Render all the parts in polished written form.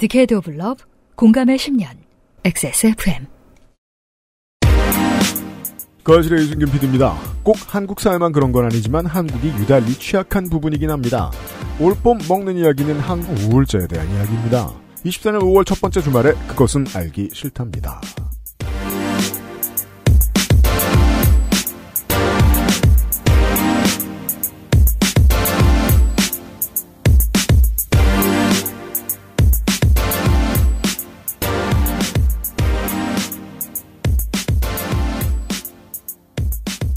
The Cat of Love, 공감의 10년, XSFM. 거실의 유승균 PD입니다. 꼭 한국 사회만 그런 건 아니지만 한국이 유달리 취약한 부분이긴 합니다. 올봄 먹는 이야기는 한국 우울증에 대한 이야기입니다. 24년 5월 첫 번째 주말에 그것은 알기 싫답니다.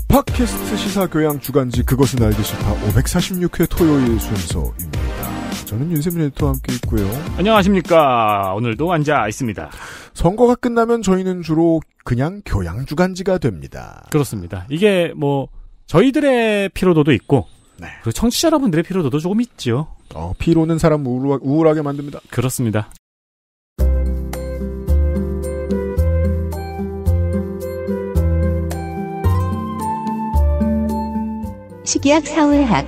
팟캐스트 시사교양 주간지 그것은 알기 싫다 546회 토요일 순서입니다. 저는 윤세민 에디터와 함께 있고요. 안녕하십니까. 오늘도 앉아 있습니다. 선거가 끝나면 저희는 주로 그냥 교양 주간지가 됩니다. 그렇습니다. 이게 뭐 저희들의 피로도도 있고 네. 그리고 청취자 여러분들의 피로도도 조금 있죠. 피로는 사람 우울하게 만듭니다. 그렇습니다. 식이학 사회학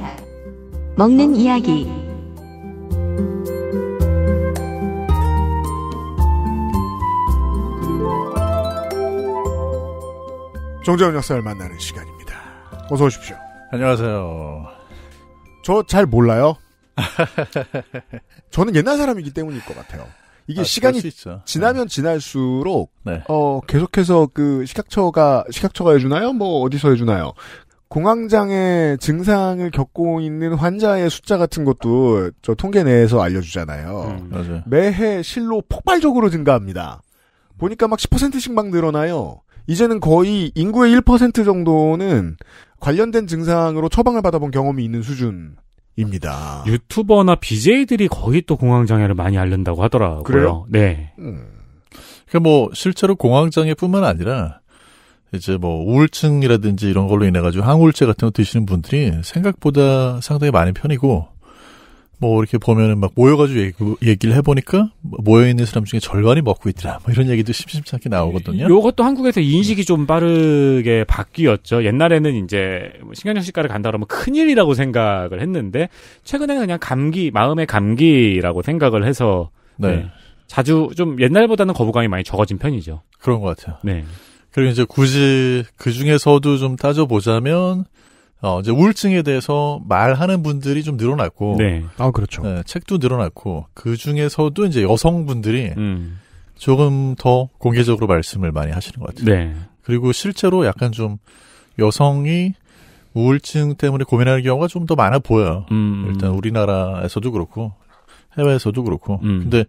먹는 이야기 정재훈 약사를 만나는 시간입니다. 어서 오십시오. 안녕하세요. 저 잘 몰라요. 저는 옛날 사람이기 때문일 것 같아요. 이게 시간이 지나면 지날수록 네. 계속해서 그 식약처가 해주나요? 뭐 어디서 해주나요? 공황장애 증상을 겪고 있는 환자의 숫자 같은 것도 저 통계 내에서 알려주잖아요. 맞아요. 매해 실로 폭발적으로 증가합니다. 보니까 막 10%씩 막 늘어나요. 이제는 거의 인구의 1% 정도는 관련된 증상으로 처방을 받아본 경험이 있는 수준입니다. 유튜버나 BJ들이 거의 또 공황장애를 많이 앓는다고 하더라고요. 그래요? 네. 그러니까 뭐 실제로 공황장애뿐만 아니라 이제 뭐 우울증이라든지 이런 걸로 인해가지고 항우울제 같은 거 드시는 분들이 생각보다 상당히 많은 편이고 뭐 이렇게 보면은 막 모여가지고 얘기를 해보니까 모여있는 사람 중에 절반이 먹고 있더라 뭐 이런 얘기도 심심찮게 나오거든요. 요것도 한국에서 인식이 좀 빠르게 바뀌었죠. 옛날에는 이제 신경정신과를 간다 그러면 큰일이라고 생각을 했는데 최근에는 그냥 감기, 마음의 감기라고 생각을 해서 네. 자주 좀 옛날보다는 거부감이 많이 적어진 편이죠. 그런 것 같아요. 네. 그리고 이제 굳이 그 중에서도 좀 따져보자면, 이제 우울증에 대해서 말하는 분들이 좀 늘어났고. 네. 아, 그렇죠. 네, 책도 늘어났고. 그 중에서도 이제 여성분들이 조금 더 공개적으로 말씀을 많이 하시는 것 같아요. 네. 그리고 실제로 약간 좀 여성이 우울증 때문에 고민하는 경우가 좀 더 많아 보여요. 일단 우리나라에서도 그렇고, 해외에서도 그렇고. 근데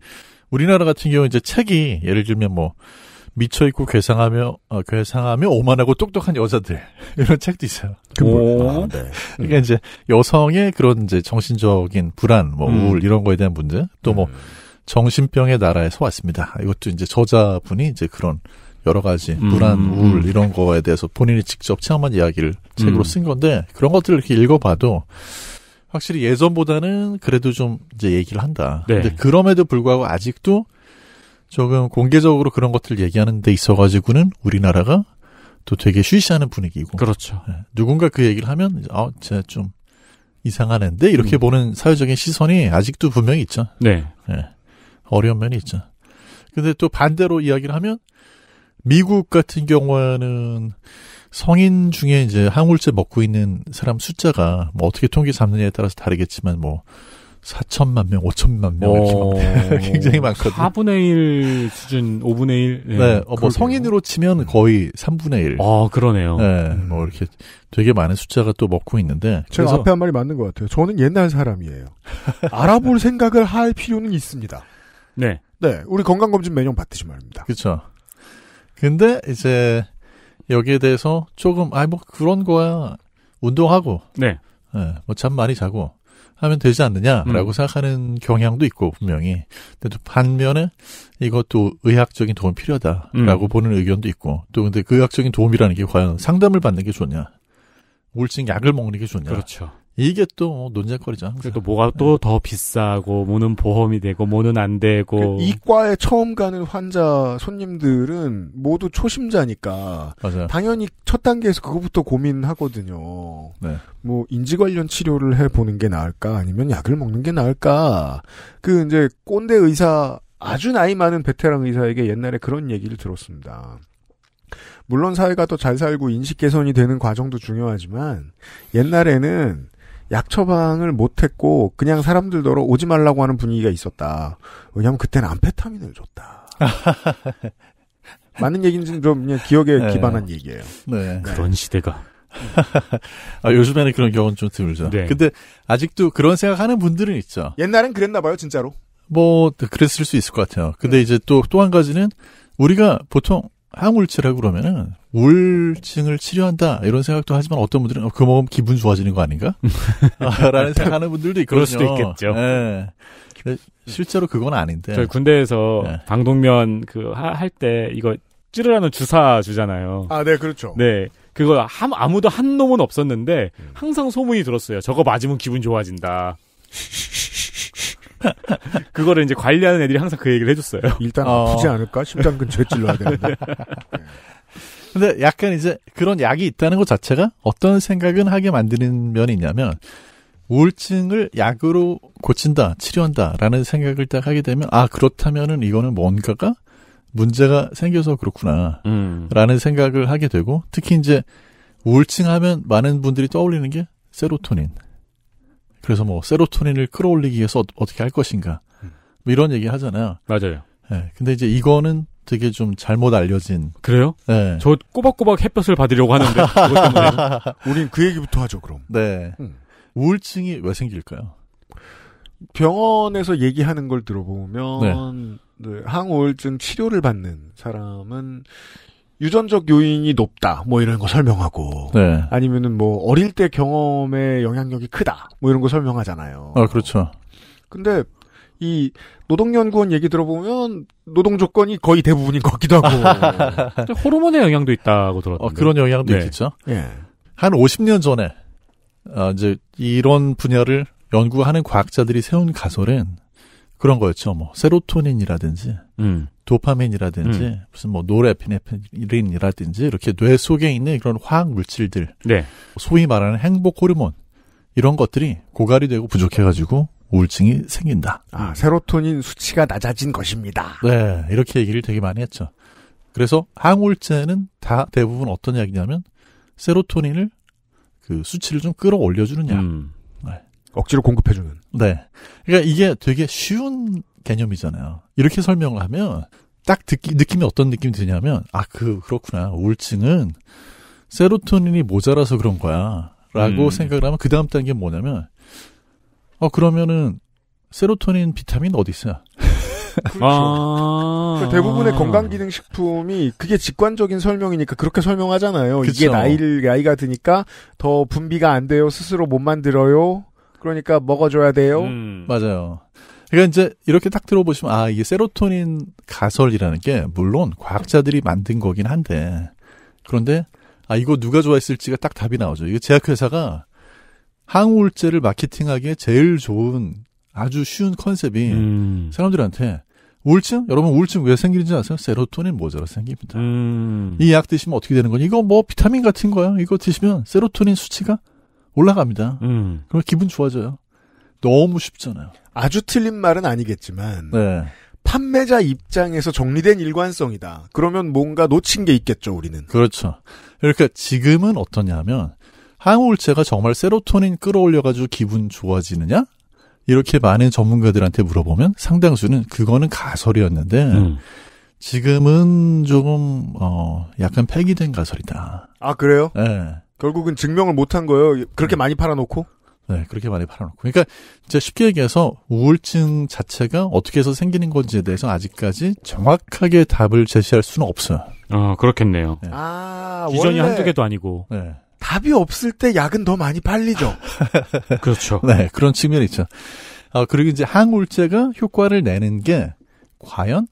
우리나라 같은 경우 이제 책이 예를 들면 뭐, 미쳐있고 괴상하며 오만하고 똑똑한 여자들. 이런 책도 있어요. 네. 그러니까 이제 여성의 그런 이제 정신적인 불안, 뭐 우울 이런 거에 대한 분들. 또 뭐 정신병의 나라에서 왔습니다. 이것도 이제 저자분이 이제 그런 여러 가지 불안, 우울 이런 거에 대해서 본인이 직접 체험한 이야기를 책으로 쓴 건데 그런 것들을 이렇게 읽어봐도 확실히 예전보다는 그래도 좀 이제 얘기를 한다. 네. 근데 그럼에도 불구하고 아직도 조금 공개적으로 그런 것들을 얘기하는 데 있어가지고는 우리나라가 또 되게 쉬쉬하는 분위기고. 그렇죠. 네. 누군가 그 얘기를 하면, 진짜 좀 이상하는데? 이렇게 보는 사회적인 시선이 아직도 분명히 있죠. 네. 네. 어려운 면이 있죠. 근데 또 반대로 이야기를 하면, 미국 같은 경우에는 성인 중에 이제 항우울제 먹고 있는 사람 숫자가 뭐 어떻게 통계 잡느냐에 따라서 다르겠지만 뭐, 4천만 명, 5천만 명 이렇게 굉장히 많거든요. 4분의 1 수준, 5분의 1. 네, 네 뭐 성인으로 치면 거의 3분의 1. 아, 그러네요. 네, 뭐 이렇게 되게 많은 숫자가 또 먹고 있는데. 제가 앞에 한 말이 맞는 것 같아요. 저는 옛날 사람이에요. 알아볼 생각을 할 필요는 있습니다. 네, 네, 우리 건강검진 매년 받듯이 말입니다. 그렇죠. 근데 이제 여기에 대해서 조금 뭐 그런 거야 운동하고, 네, 뭐 잠 많이 자고. 하면 되지 않느냐라고 생각하는 경향도 있고 분명히. 근데 또 반면에 이것도 의학적인 도움이 필요하다라고 보는 의견도 있고. 또 근데 그 의학적인 도움이라는 게 과연 상담을 받는 게 좋냐, 우울증 약을 먹는 게 좋냐. 그렇죠. 이게 또 논쟁거리죠. 항상. 또 뭐가 또 더 비싸고 뭐는 보험이 되고 뭐는 안 되고. 이과에 처음 가는 환자 손님들은 모두 초심자니까 맞아요. 당연히 첫 단계에서 그거부터 고민하거든요. 네. 뭐 인지 관련 치료를 해보는 게 나을까 아니면 약을 먹는 게 나을까. 그 이제 꼰대 의사 아주 나이 많은 베테랑 의사에게 옛날에 그런 얘기를 들었습니다. 물론 사회가 더 잘 살고 인식 개선이 되는 과정도 중요하지만 옛날에는 약 처방을 못했고 그냥 사람들더러 오지 말라고 하는 분위기가 있었다. 왜냐하면 그때는 암페타민을 줬다. 맞는 얘기인지는 좀 그냥 기억에 네. 기반한 얘기예요. 네. 그런 시대가. 아, 요즘에는 그런 경우는 좀 드물죠. 네. 근데 아직도 그런 생각하는 분들은 있죠. 옛날엔 그랬나 봐요, 진짜로. 뭐 그랬을 수 있을 것 같아요. 근데 이제 또 한 가지는 우리가 보통 항우울치라고 그러면은 우울증을 치료한다 이런 생각도 하지만 어떤 분들은 그거 먹으면 기분 좋아지는 거 아닌가? 라는 생각하는 분들도 있거든요. 그럴 수도 있겠죠. 네. 실제로 그건 아닌데. 저희 군대에서 네. 방독면 그 할 때 이거 찌르라는 주사 주잖아요. 아, 네, 그렇죠. 네. 그거 아무도 한 놈은 없었는데 항상 소문이 들었어요. 저거 맞으면 기분 좋아진다. 그거를 이제 관리하는 애들이 항상 그 얘기를 해줬어요. 일단 아프지 않을까? 심장 근처에 찔러야 되는데. 네. 근데 약간 이제 그런 약이 있다는 것 자체가 어떤 생각은 하게 만드는 면이 있냐면 우울증을 약으로 고친다, 치료한다라는 생각을 딱 하게 되면 아 그렇다면은 이거는 뭔가가 문제가 생겨서 그렇구나 라는 생각을 하게 되고 특히 이제 우울증 하면 많은 분들이 떠올리는 게 세로토닌. 그래서 뭐 세로토닌을 끌어올리기 위해서 어떻게 할 것인가 뭐 이런 얘기 하잖아요. 맞아요. 네, 근데 이제 이거는 되게 좀 잘못 알려진. 그래요? 네. 저 꼬박꼬박 햇볕을 받으려고 하는데. 우린 그 얘기부터 하죠 그럼. 네. 우울증이 왜 생길까요? 병원에서 얘기하는 걸 들어보면 네. 네, 항우울증 치료를 받는 사람은 유전적 요인이 높다, 뭐 이런 거 설명하고, 네. 아니면은 뭐 어릴 때 경험의 영향력이 크다, 뭐 이런 거 설명하잖아요. 아, 그렇죠. 근데 이 노동연구원 얘기 들어보면 노동 조건이 거의 대부분인 것 같기도 하고, 근데 호르몬의 영향도 있다고 들었는데 그런 영향도 네. 있겠죠. 예. 한 50년 전에 이제 이런 분야를 연구하는 과학자들이 세운 가설은. 그런 거였죠. 뭐 세로토닌이라든지 도파민이라든지 무슨 뭐 노르에피네프린이라든지 이렇게 뇌 속에 있는 그런 화학 물질들, 네. 소위 말하는 행복 호르몬 이런 것들이 고갈이 되고 부족해가지고 우울증이 생긴다. 아 세로토닌 수치가 낮아진 것입니다. 네, 이렇게 얘기를 되게 많이 했죠. 그래서 항우울제는 다 대부분 어떤 약이냐면 세로토닌을 그 수치를 좀 끌어올려주는 약. 억지로 공급해주는. 네. 그러니까 이게 되게 쉬운 개념이잖아요. 이렇게 설명을 하면 딱 느낌이 어떤 느낌이 드냐면 아, 그렇구나. 우울증은 세로토닌이 모자라서 그런 거야. 라고 생각을 하면 그 다음 단계는 뭐냐면 그러면은 세로토닌 비타민 어디 있어요? 그렇죠. 아~ 대부분의 건강기능식품이 그게 직관적인 설명이니까 그렇게 설명하잖아요. 그쵸. 이게 나이가 드니까 더 분비가 안 돼요. 스스로 못 만들어요. 그러니까 먹어줘야 돼요. 맞아요. 그러니까 이제 이렇게 딱 들어보시면 아 이게 세로토닌 가설이라는 게 물론 과학자들이 만든 거긴 한데 그런데 아 이거 누가 좋아했을지가 딱 답이 나오죠. 이거 제약회사가 항우울제를 마케팅하기에 제일 좋은 아주 쉬운 컨셉이 사람들한테 우울증? 여러분 우울증 왜 생기는지 아세요? 세로토닌 모자라 생깁니다. 이 약 드시면 어떻게 되는 거냐? 이거 뭐 비타민 같은 거야. 이거 드시면 세로토닌 수치가 올라갑니다. 그럼 기분 좋아져요. 너무 쉽잖아요. 아주 틀린 말은 아니겠지만 네. 판매자 입장에서 정리된 일관성이다. 그러면 뭔가 놓친 게 있겠죠, 우리는. 그렇죠. 그러니까 지금은 어떠냐면 항우울제가 정말 세로토닌 끌어올려가지고 기분 좋아지느냐? 이렇게 많은 전문가들한테 물어보면 상당수는 그거는 가설이었는데 지금은 조금 약간 폐기된 가설이다. 아, 그래요? 네. 결국은 증명을 못한 거예요. 그렇게 많이 팔아놓고? 네, 그렇게 많이 팔아놓고. 그러니까 진짜 쉽게 얘기해서 우울증 자체가 어떻게 해서 생기는 건지에 대해서 아직까지 정확하게 답을 제시할 수는 없어요. 그렇겠네요. 네. 아, 기전이 한두 개도 아니고. 네. 답이 없을 때 약은 더 많이 팔리죠. 그렇죠. 네, 그런 측면이 있죠. 그리고 이제 항우울제가 효과를 내는 게 과연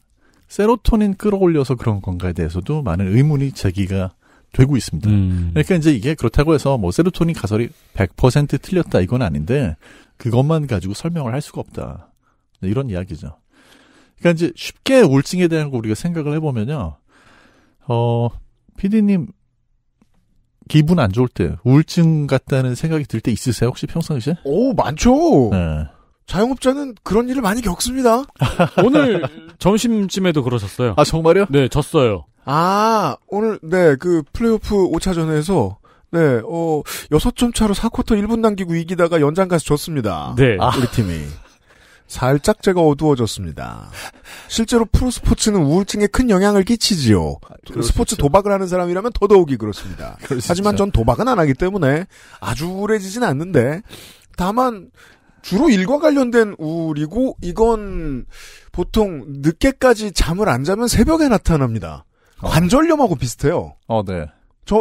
세로토닌 끌어올려서 그런 건가에 대해서도 많은 의문이 제기가 되고 있습니다. 그러니까 이제 이게 그렇다고 해서 뭐 세로토닌 가설이 100% 틀렸다 이건 아닌데 그것만 가지고 설명을 할 수가 없다. 이런 이야기죠. 그러니까 이제 쉽게 우울증에 대한 거 우리가 생각을 해보면요. PD님 기분 안 좋을 때 우울증 같다는 생각이 들 때 있으세요? 혹시 평상시에? 오 많죠. 네. 자영업자는 그런 일을 많이 겪습니다. 오늘 점심쯤에도 그러셨어요. 아, 정말요? 네, 졌어요. 아, 오늘, 네, 그 플레이오프 5차전에서, 네, 6점 차로 4쿼터 1분 남기고 이기다가 연장 가서 졌습니다. 네. 아. 우리 팀이. 살짝 제가 어두워졌습니다. 실제로 프로스포츠는 우울증에 큰 영향을 끼치지요. 스포츠 도박을 하는 사람이라면 더더욱이 그렇습니다. 하지만 전 도박은 안 하기 때문에 아주 우울해지진 않는데, 다만 주로 일과 관련된 우울이고, 이건 보통 늦게까지 잠을 안 자면 새벽에 나타납니다. 관절염하고 비슷해요. 네.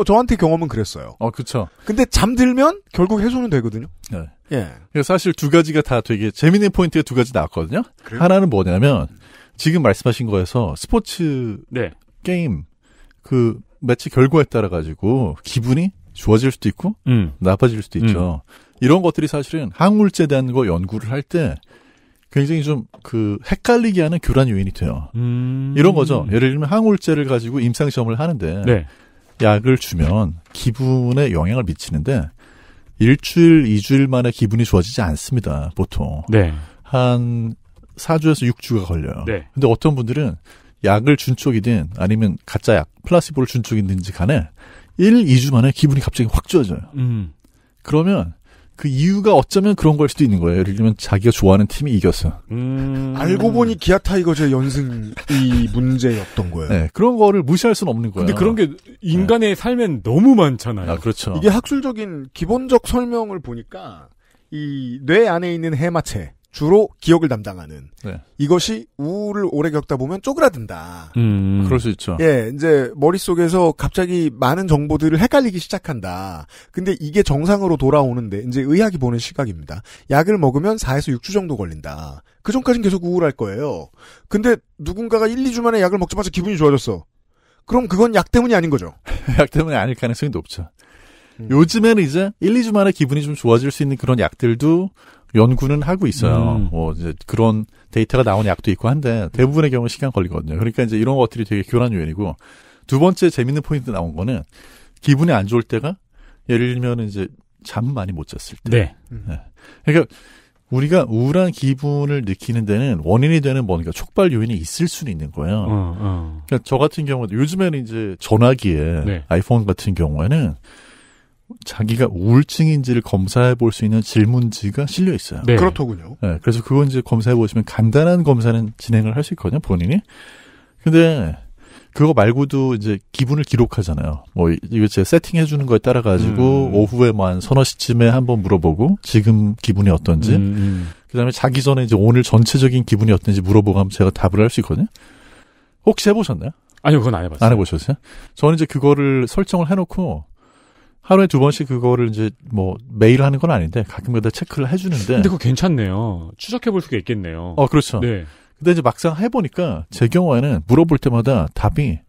저한테 경험은 그랬어요. 그쵸. 근데 잠들면 결국 해소는 되거든요. 네. 예. 사실 두 가지가 다 되게 재밌는 포인트가 두 가지 나왔거든요. 그래요? 하나는 뭐냐면, 지금 말씀하신 거에서 스포츠, 네, 게임, 그 매치 결과에 따라가지고 기분이 좋아질 수도 있고, 나빠질 수도 있죠. 이런 것들이 사실은 항물제에 대한 거 연구를 할 때 굉장히 좀 그 헷갈리게 하는 교란 요인이 돼요. 이런 거죠. 예를 들면 항물제를 가지고 임상시험을 하는데, 네, 약을 주면 기분에 영향을 미치는데, 일주일, 2주일 만에 기분이 좋아지지 않습니다, 보통. 네. 한 4주에서 6주가 걸려요. 네. 근데 어떤 분들은 약을 준 쪽이든 아니면 가짜 약, 플라시보를 준 쪽이든지 간에 1, 2주 만에 기분이 갑자기 확 좋아져요. 그러면 그 이유가 어쩌면 그런 걸 수도 있는 거예요. 예를 들면 자기가 좋아하는 팀이 이겼어. 알고 보니 기아 타이거즈의 연승이 문제였던 거예요. 네, 그런 거를 무시할 수는 없는 거예요. 근데 그런 게 인간의, 네, 삶엔 너무 많잖아요. 아, 그렇죠. 이게 학술적인 기본적 설명을 보니까 이 뇌 안에 있는 해마체, 주로 기억을 담당하는, 네, 이것이 우울을 오래 겪다 보면 쪼그라든다. 그럴 수 있죠. 예, 이제 머릿속에서 갑자기 많은 정보들을 헷갈리기 시작한다. 근데 이게 정상으로 돌아오는데, 이제 의학이 보는 시각입니다. 약을 먹으면 4에서 6주 정도 걸린다. 그 전까지는 계속 우울할 거예요. 근데 누군가가 1, 2주 만에 약을 먹자마자 기분이 좋아졌어. 그럼 그건 약 때문이 아닌 거죠. 약 때문이 아닐 가능성이 높죠. 요즘에는 이제 1, 2주 만에 기분이 좀 좋아질 수 있는 그런 약들도 연구는 하고 있어요. 뭐 이제 그런 데이터가 나온 약도 있고 한데, 대부분의 경우 시간 걸리거든요. 그러니까 이제 이런 것들이 되게 교란 요인이고, 두 번째 재밌는 포인트 나온 거는, 기분이 안 좋을 때가, 예를 들면 이제 잠 많이 못 잤을 때. 네. 네. 그러니까 우리가 우울한 기분을 느끼는 데는 원인이 되는 뭔가 촉발 요인이 있을 수는 있는 거예요. 그러니까 저 같은 경우도 요즘에는 이제 전화기에, 네, 아이폰 같은 경우에는 자기가 우울증인지를 검사해 볼 수 있는 질문지가 실려 있어요. 네. 그렇더군요. 네, 그래서 그건 이제 검사해 보시면 간단한 검사는 진행을 할 수 있거든요, 본인이. 근데 그거 말고도 이제 기분을 기록하잖아요. 뭐 이거 제가 세팅해 주는 거에 따라 가지고 오후에 뭐 한 서너 시쯤에 한번 물어보고 지금 기분이 어떤지, 그다음에 자기 전에 이제 오늘 전체적인 기분이 어떤지 물어보고 하면 제가 답을 할 수 있거든요. 혹시 해보셨나요? 아니요, 그건 안 해봤어요. 안 해보셨어요? 저는 이제 그거를 설정을 해놓고. 하루에 두 번씩 그거를 이제 뭐 매일 하는 건 아닌데 가끔가다 체크를 해주는데. 근데 그거 괜찮네요. 추적해볼 수가 있겠네요. 그렇죠. 네. 근데 이제 막상 해보니까 제 경우에는 물어볼 때마다 답이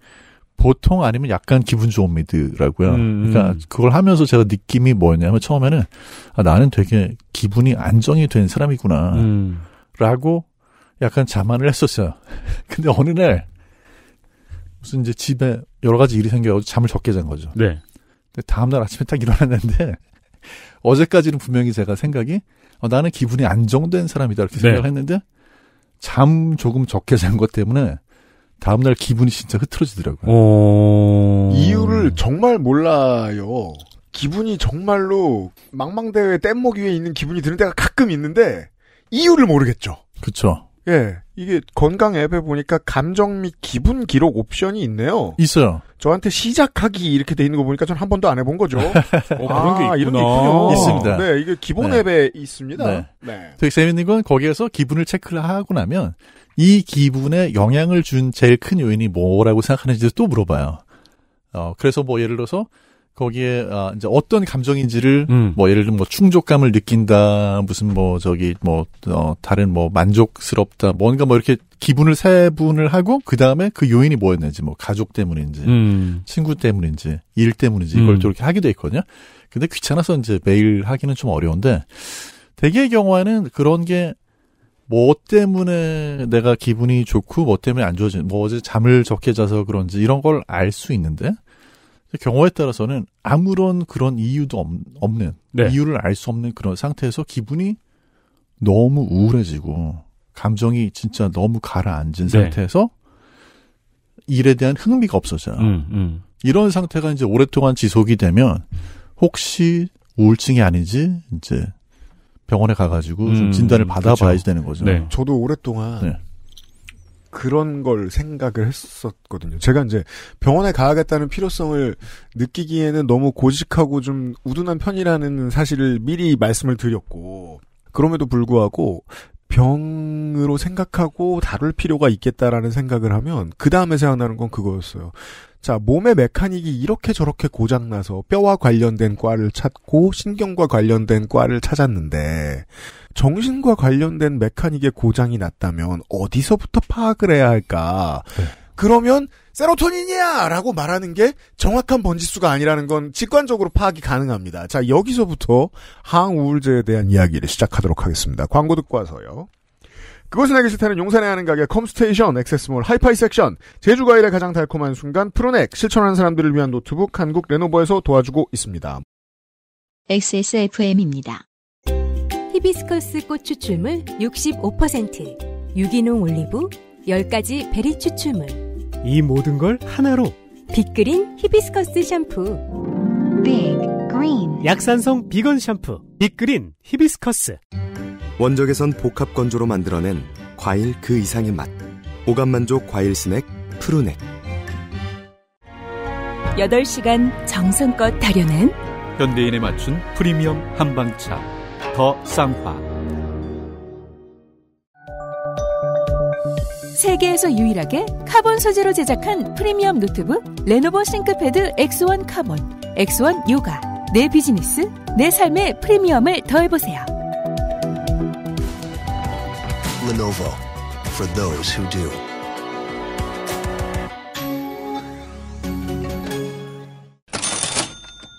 보통 아니면 약간 기분 좋은 미드라고요. 그러니까 그걸 하면서 제가 느낌이 뭐였냐면, 처음에는 나는 되게 기분이 안정이 된 사람이구나, 라고 약간 자만을 했었어요. 근데 어느 날 무슨 이제 집에 여러 가지 일이 생겨서 잠을 적게 잔 거죠. 네. 다음날 아침에 딱 일어났는데, 어제까지는 분명히 제가 생각이, 나는 기분이 안정된 사람이다, 이렇게 생각을 했는데, 잠 조금 적게 잔 것 때문에 다음날 기분이 진짜 흐트러지더라고요. 이유를 정말 몰라요. 기분이 정말로 망망대해 뗏목 위에 있는 기분이 드는 때가 가끔 있는데, 이유를 모르겠죠. 그렇죠. 예, 이게 건강 앱에 보니까 감정 및 기분 기록 옵션이 있네요. 있어요. 저한테 시작하기 이렇게 돼 있는 거 보니까 전 한 번도 안 해본 거죠. 그런 게 있구나. 이런 게 있군요. 있습니다. 네, 이게 기본, 네, 앱에 있습니다. 네. 네. 되게 재밌는 건, 거기에서 기분을 체크를 하고 나면 이 기분에 영향을 준 제일 큰 요인이 뭐라고 생각하는지도 또 물어봐요. 그래서 뭐 예를 들어서 거기에 이제 어떤 감정인지를, 뭐 예를 들면 뭐 충족감을 느낀다, 무슨 뭐 저기 뭐 다른 뭐 만족스럽다, 뭔가 뭐 이렇게 기분을 세분을 하고, 그 다음에 그 요인이 뭐였는지, 뭐 가족 때문인지, 친구 때문인지, 일 때문인지, 이걸 또 이렇게 하게 돼 있거든요. 근데 귀찮아서 이제 매일 하기는 좀 어려운데, 대개의 경우에는 그런 게 뭐 때문에 내가 기분이 좋고 뭐 때문에 안 좋아지는, 뭐 어제 잠을 적게 자서 그런지 이런 걸 알 수 있는데, 경우에 따라서는 아무런 그런 이유도 없는, 네, 이유를 알 수 없는 그런 상태에서 기분이 너무 우울해지고 감정이 진짜 너무 가라앉은 상태에서 일에 대한 흥미가 없어져요. 이런 상태가 이제 오랫동안 지속이 되면 혹시 우울증이 아닌지 이제 병원에 가가지고 좀 진단을 받아봐야지 되는 거죠. 네. 저도 오랫동안 그런 걸 생각을 했었거든요. 제가 이제 병원에 가야겠다는 필요성을 느끼기에는 너무 고직하고 좀 우둔한 편이라는 사실을 미리 말씀을 드렸고, 그럼에도 불구하고 병으로 생각하고 다룰 필요가 있겠다라는 생각을 하면 그 다음에 생각나는 건 그거였어요. 자, 몸의 메카닉이 이렇게 저렇게 고장나서 뼈와 관련된 과를 찾고 신경과 관련된 과를 찾았는데 정신과 관련된 메카닉의 고장이 났다면 어디서부터 파악을 해야 할까? 네. 그러면 세로토닌이야! 라고 말하는 게 정확한 번지수가 아니라는 건 직관적으로 파악이 가능합니다. 자, 여기서부터 항우울제에 대한 이야기를 시작하도록 하겠습니다. 광고 듣고 와서요. 그것은 알기 싫다는 용산에 하는 가게 컴스테이션, 액세스몰, 하이파이 섹션, 제주과일의 가장 달콤한 순간 프로넥, 실천하는 사람들을 위한 노트북 한국 레노버에서 도와주고 있습니다. XSFM입니다. 히비스커스 꽃 추출물 65%, 유기농 올리브, 10가지 베리 추출물, 이 모든 걸 하나로 빅그린 히비스커스 샴푸. 빅그린 약산성 비건 샴푸 빅그린 히비스커스. 원적에선 복합 건조로 만들어낸 과일 그 이상의 맛, 오감만족 과일 스낵 푸르넥. 8시간 정성껏 다려낸 현대인에 맞춘 프리미엄 한방차 더 쌍화. 세계에서 유일하게 카본 소재로 제작한 프리미엄 노트북 레노버 싱크패드 X1 카본, X1 요가. 내 비즈니스, 내 삶의 프리미엄을 더해보세요. Lenovo for those who do.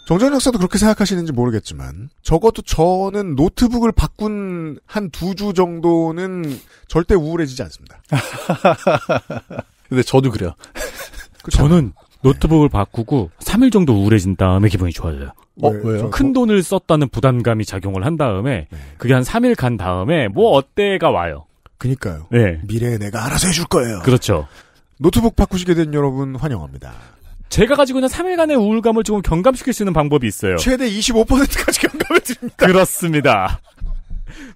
정재훈 역사도 그렇게 생각하시는지 모르겠지만 적어도 저는 노트북을 바꾼 한 2주 정도는 절대 우울해지지 않습니다. 근데 저도 그래요. 저는 노트북을 바꾸고 3일 정도 우울해진 다음에 기분이 좋아져요. 왜요? 큰 돈을 썼다는 부담감이 작용을 한 다음에 그게 한 3일 간 다음에 뭐 어때가 와요. 그러니까요. 네. 미래에 내가 알아서 해줄 거예요. 그렇죠. 노트북 바꾸시게 된 여러분 환영합니다. 제가 가지고 있는 3일간의 우울감을 조금 경감시킬 수 있는 방법이 있어요. 최대 25%까지 경감을 드립니다. 그렇습니다.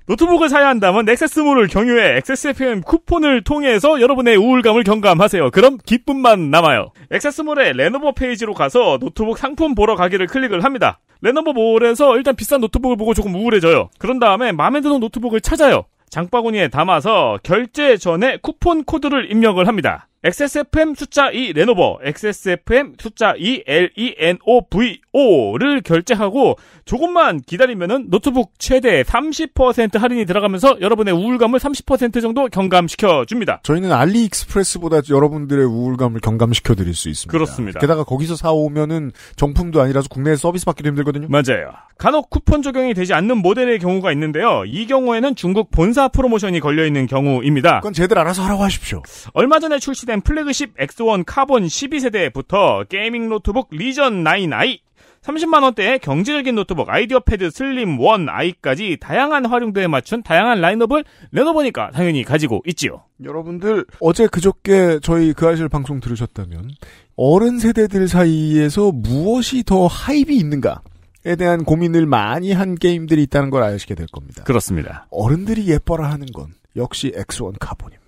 노트북을 사야 한다면 액세스몰을 경유해 XSFM 쿠폰을 통해서 여러분의 우울감을 경감하세요. 그럼 기쁨만 남아요. 액세스몰의 레노버 페이지로 가서 노트북 상품 보러 가기를 클릭을 합니다. 레노버 몰에서 일단 비싼 노트북을 보고 조금 우울해져요. 그런 다음에 마음에 드는 노트북을 찾아요. 장바구니에 담아서 결제 전에 쿠폰 코드를 입력을 합니다. XSFM 숫자 2 레노버, XSFM 숫자 2 LENOVO를 결제하고 조금만 기다리면은 노트북 최대 30% 할인이 들어가면서 여러분의 우울감을 30% 정도 경감시켜줍니다. 저희는 알리익스프레스보다 여러분들의 우울감을 경감시켜드릴 수 있습니다. 그렇습니다. 게다가 거기서 사오면은 정품도 아니라서 국내에 서비스 받기도 힘들거든요. 맞아요. 간혹 쿠폰 적용이 되지 않는 모델의 경우가 있는데요. 이 경우에는 중국 본사 프로모션이 걸려있는 경우입니다. 그건 제대로 알아서 하라고 하십시오. 얼마 전에 출시 된 플래그십 X1 카본 12세대부터 게이밍 노트북 리전 9i, 30만원대의 경제적인 노트북 아이디어 패드 슬림 1i까지 다양한 활용도에 맞춘 다양한 라인업을 레노버니까 당연히 가지고 있지요. 여러분들 어제 그저께 저희 그 아실 방송 들으셨다면 어른 세대들 사이에서 무엇이 더 하입이 있는가에 대한 고민을 많이 한 게임들이 있다는 걸 아시게 될 겁니다. 그렇습니다. 어른들이 예뻐라 하는 건 역시 X1 카본입니다.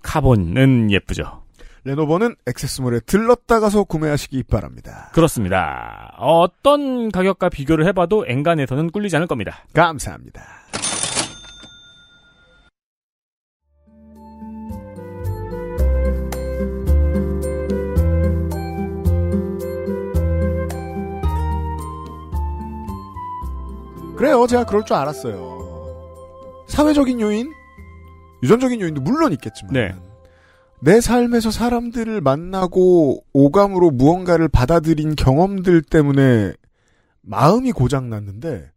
카본은 예쁘죠. 레노버는 액세스몰에 들렀다가서 구매하시기 바랍니다. 그렇습니다. 어떤 가격과 비교를 해봐도 엔간에서는 꿀리지 않을 겁니다. 감사합니다. 그래요. 제가 그럴 줄 알았어요. 사회적인 요인? 유전적인 요인도 물론 있겠지만 내 삶에서 사람들을 만나고 오감으로 무언가를 받아들인 경험들 때문에 마음이 고장났는데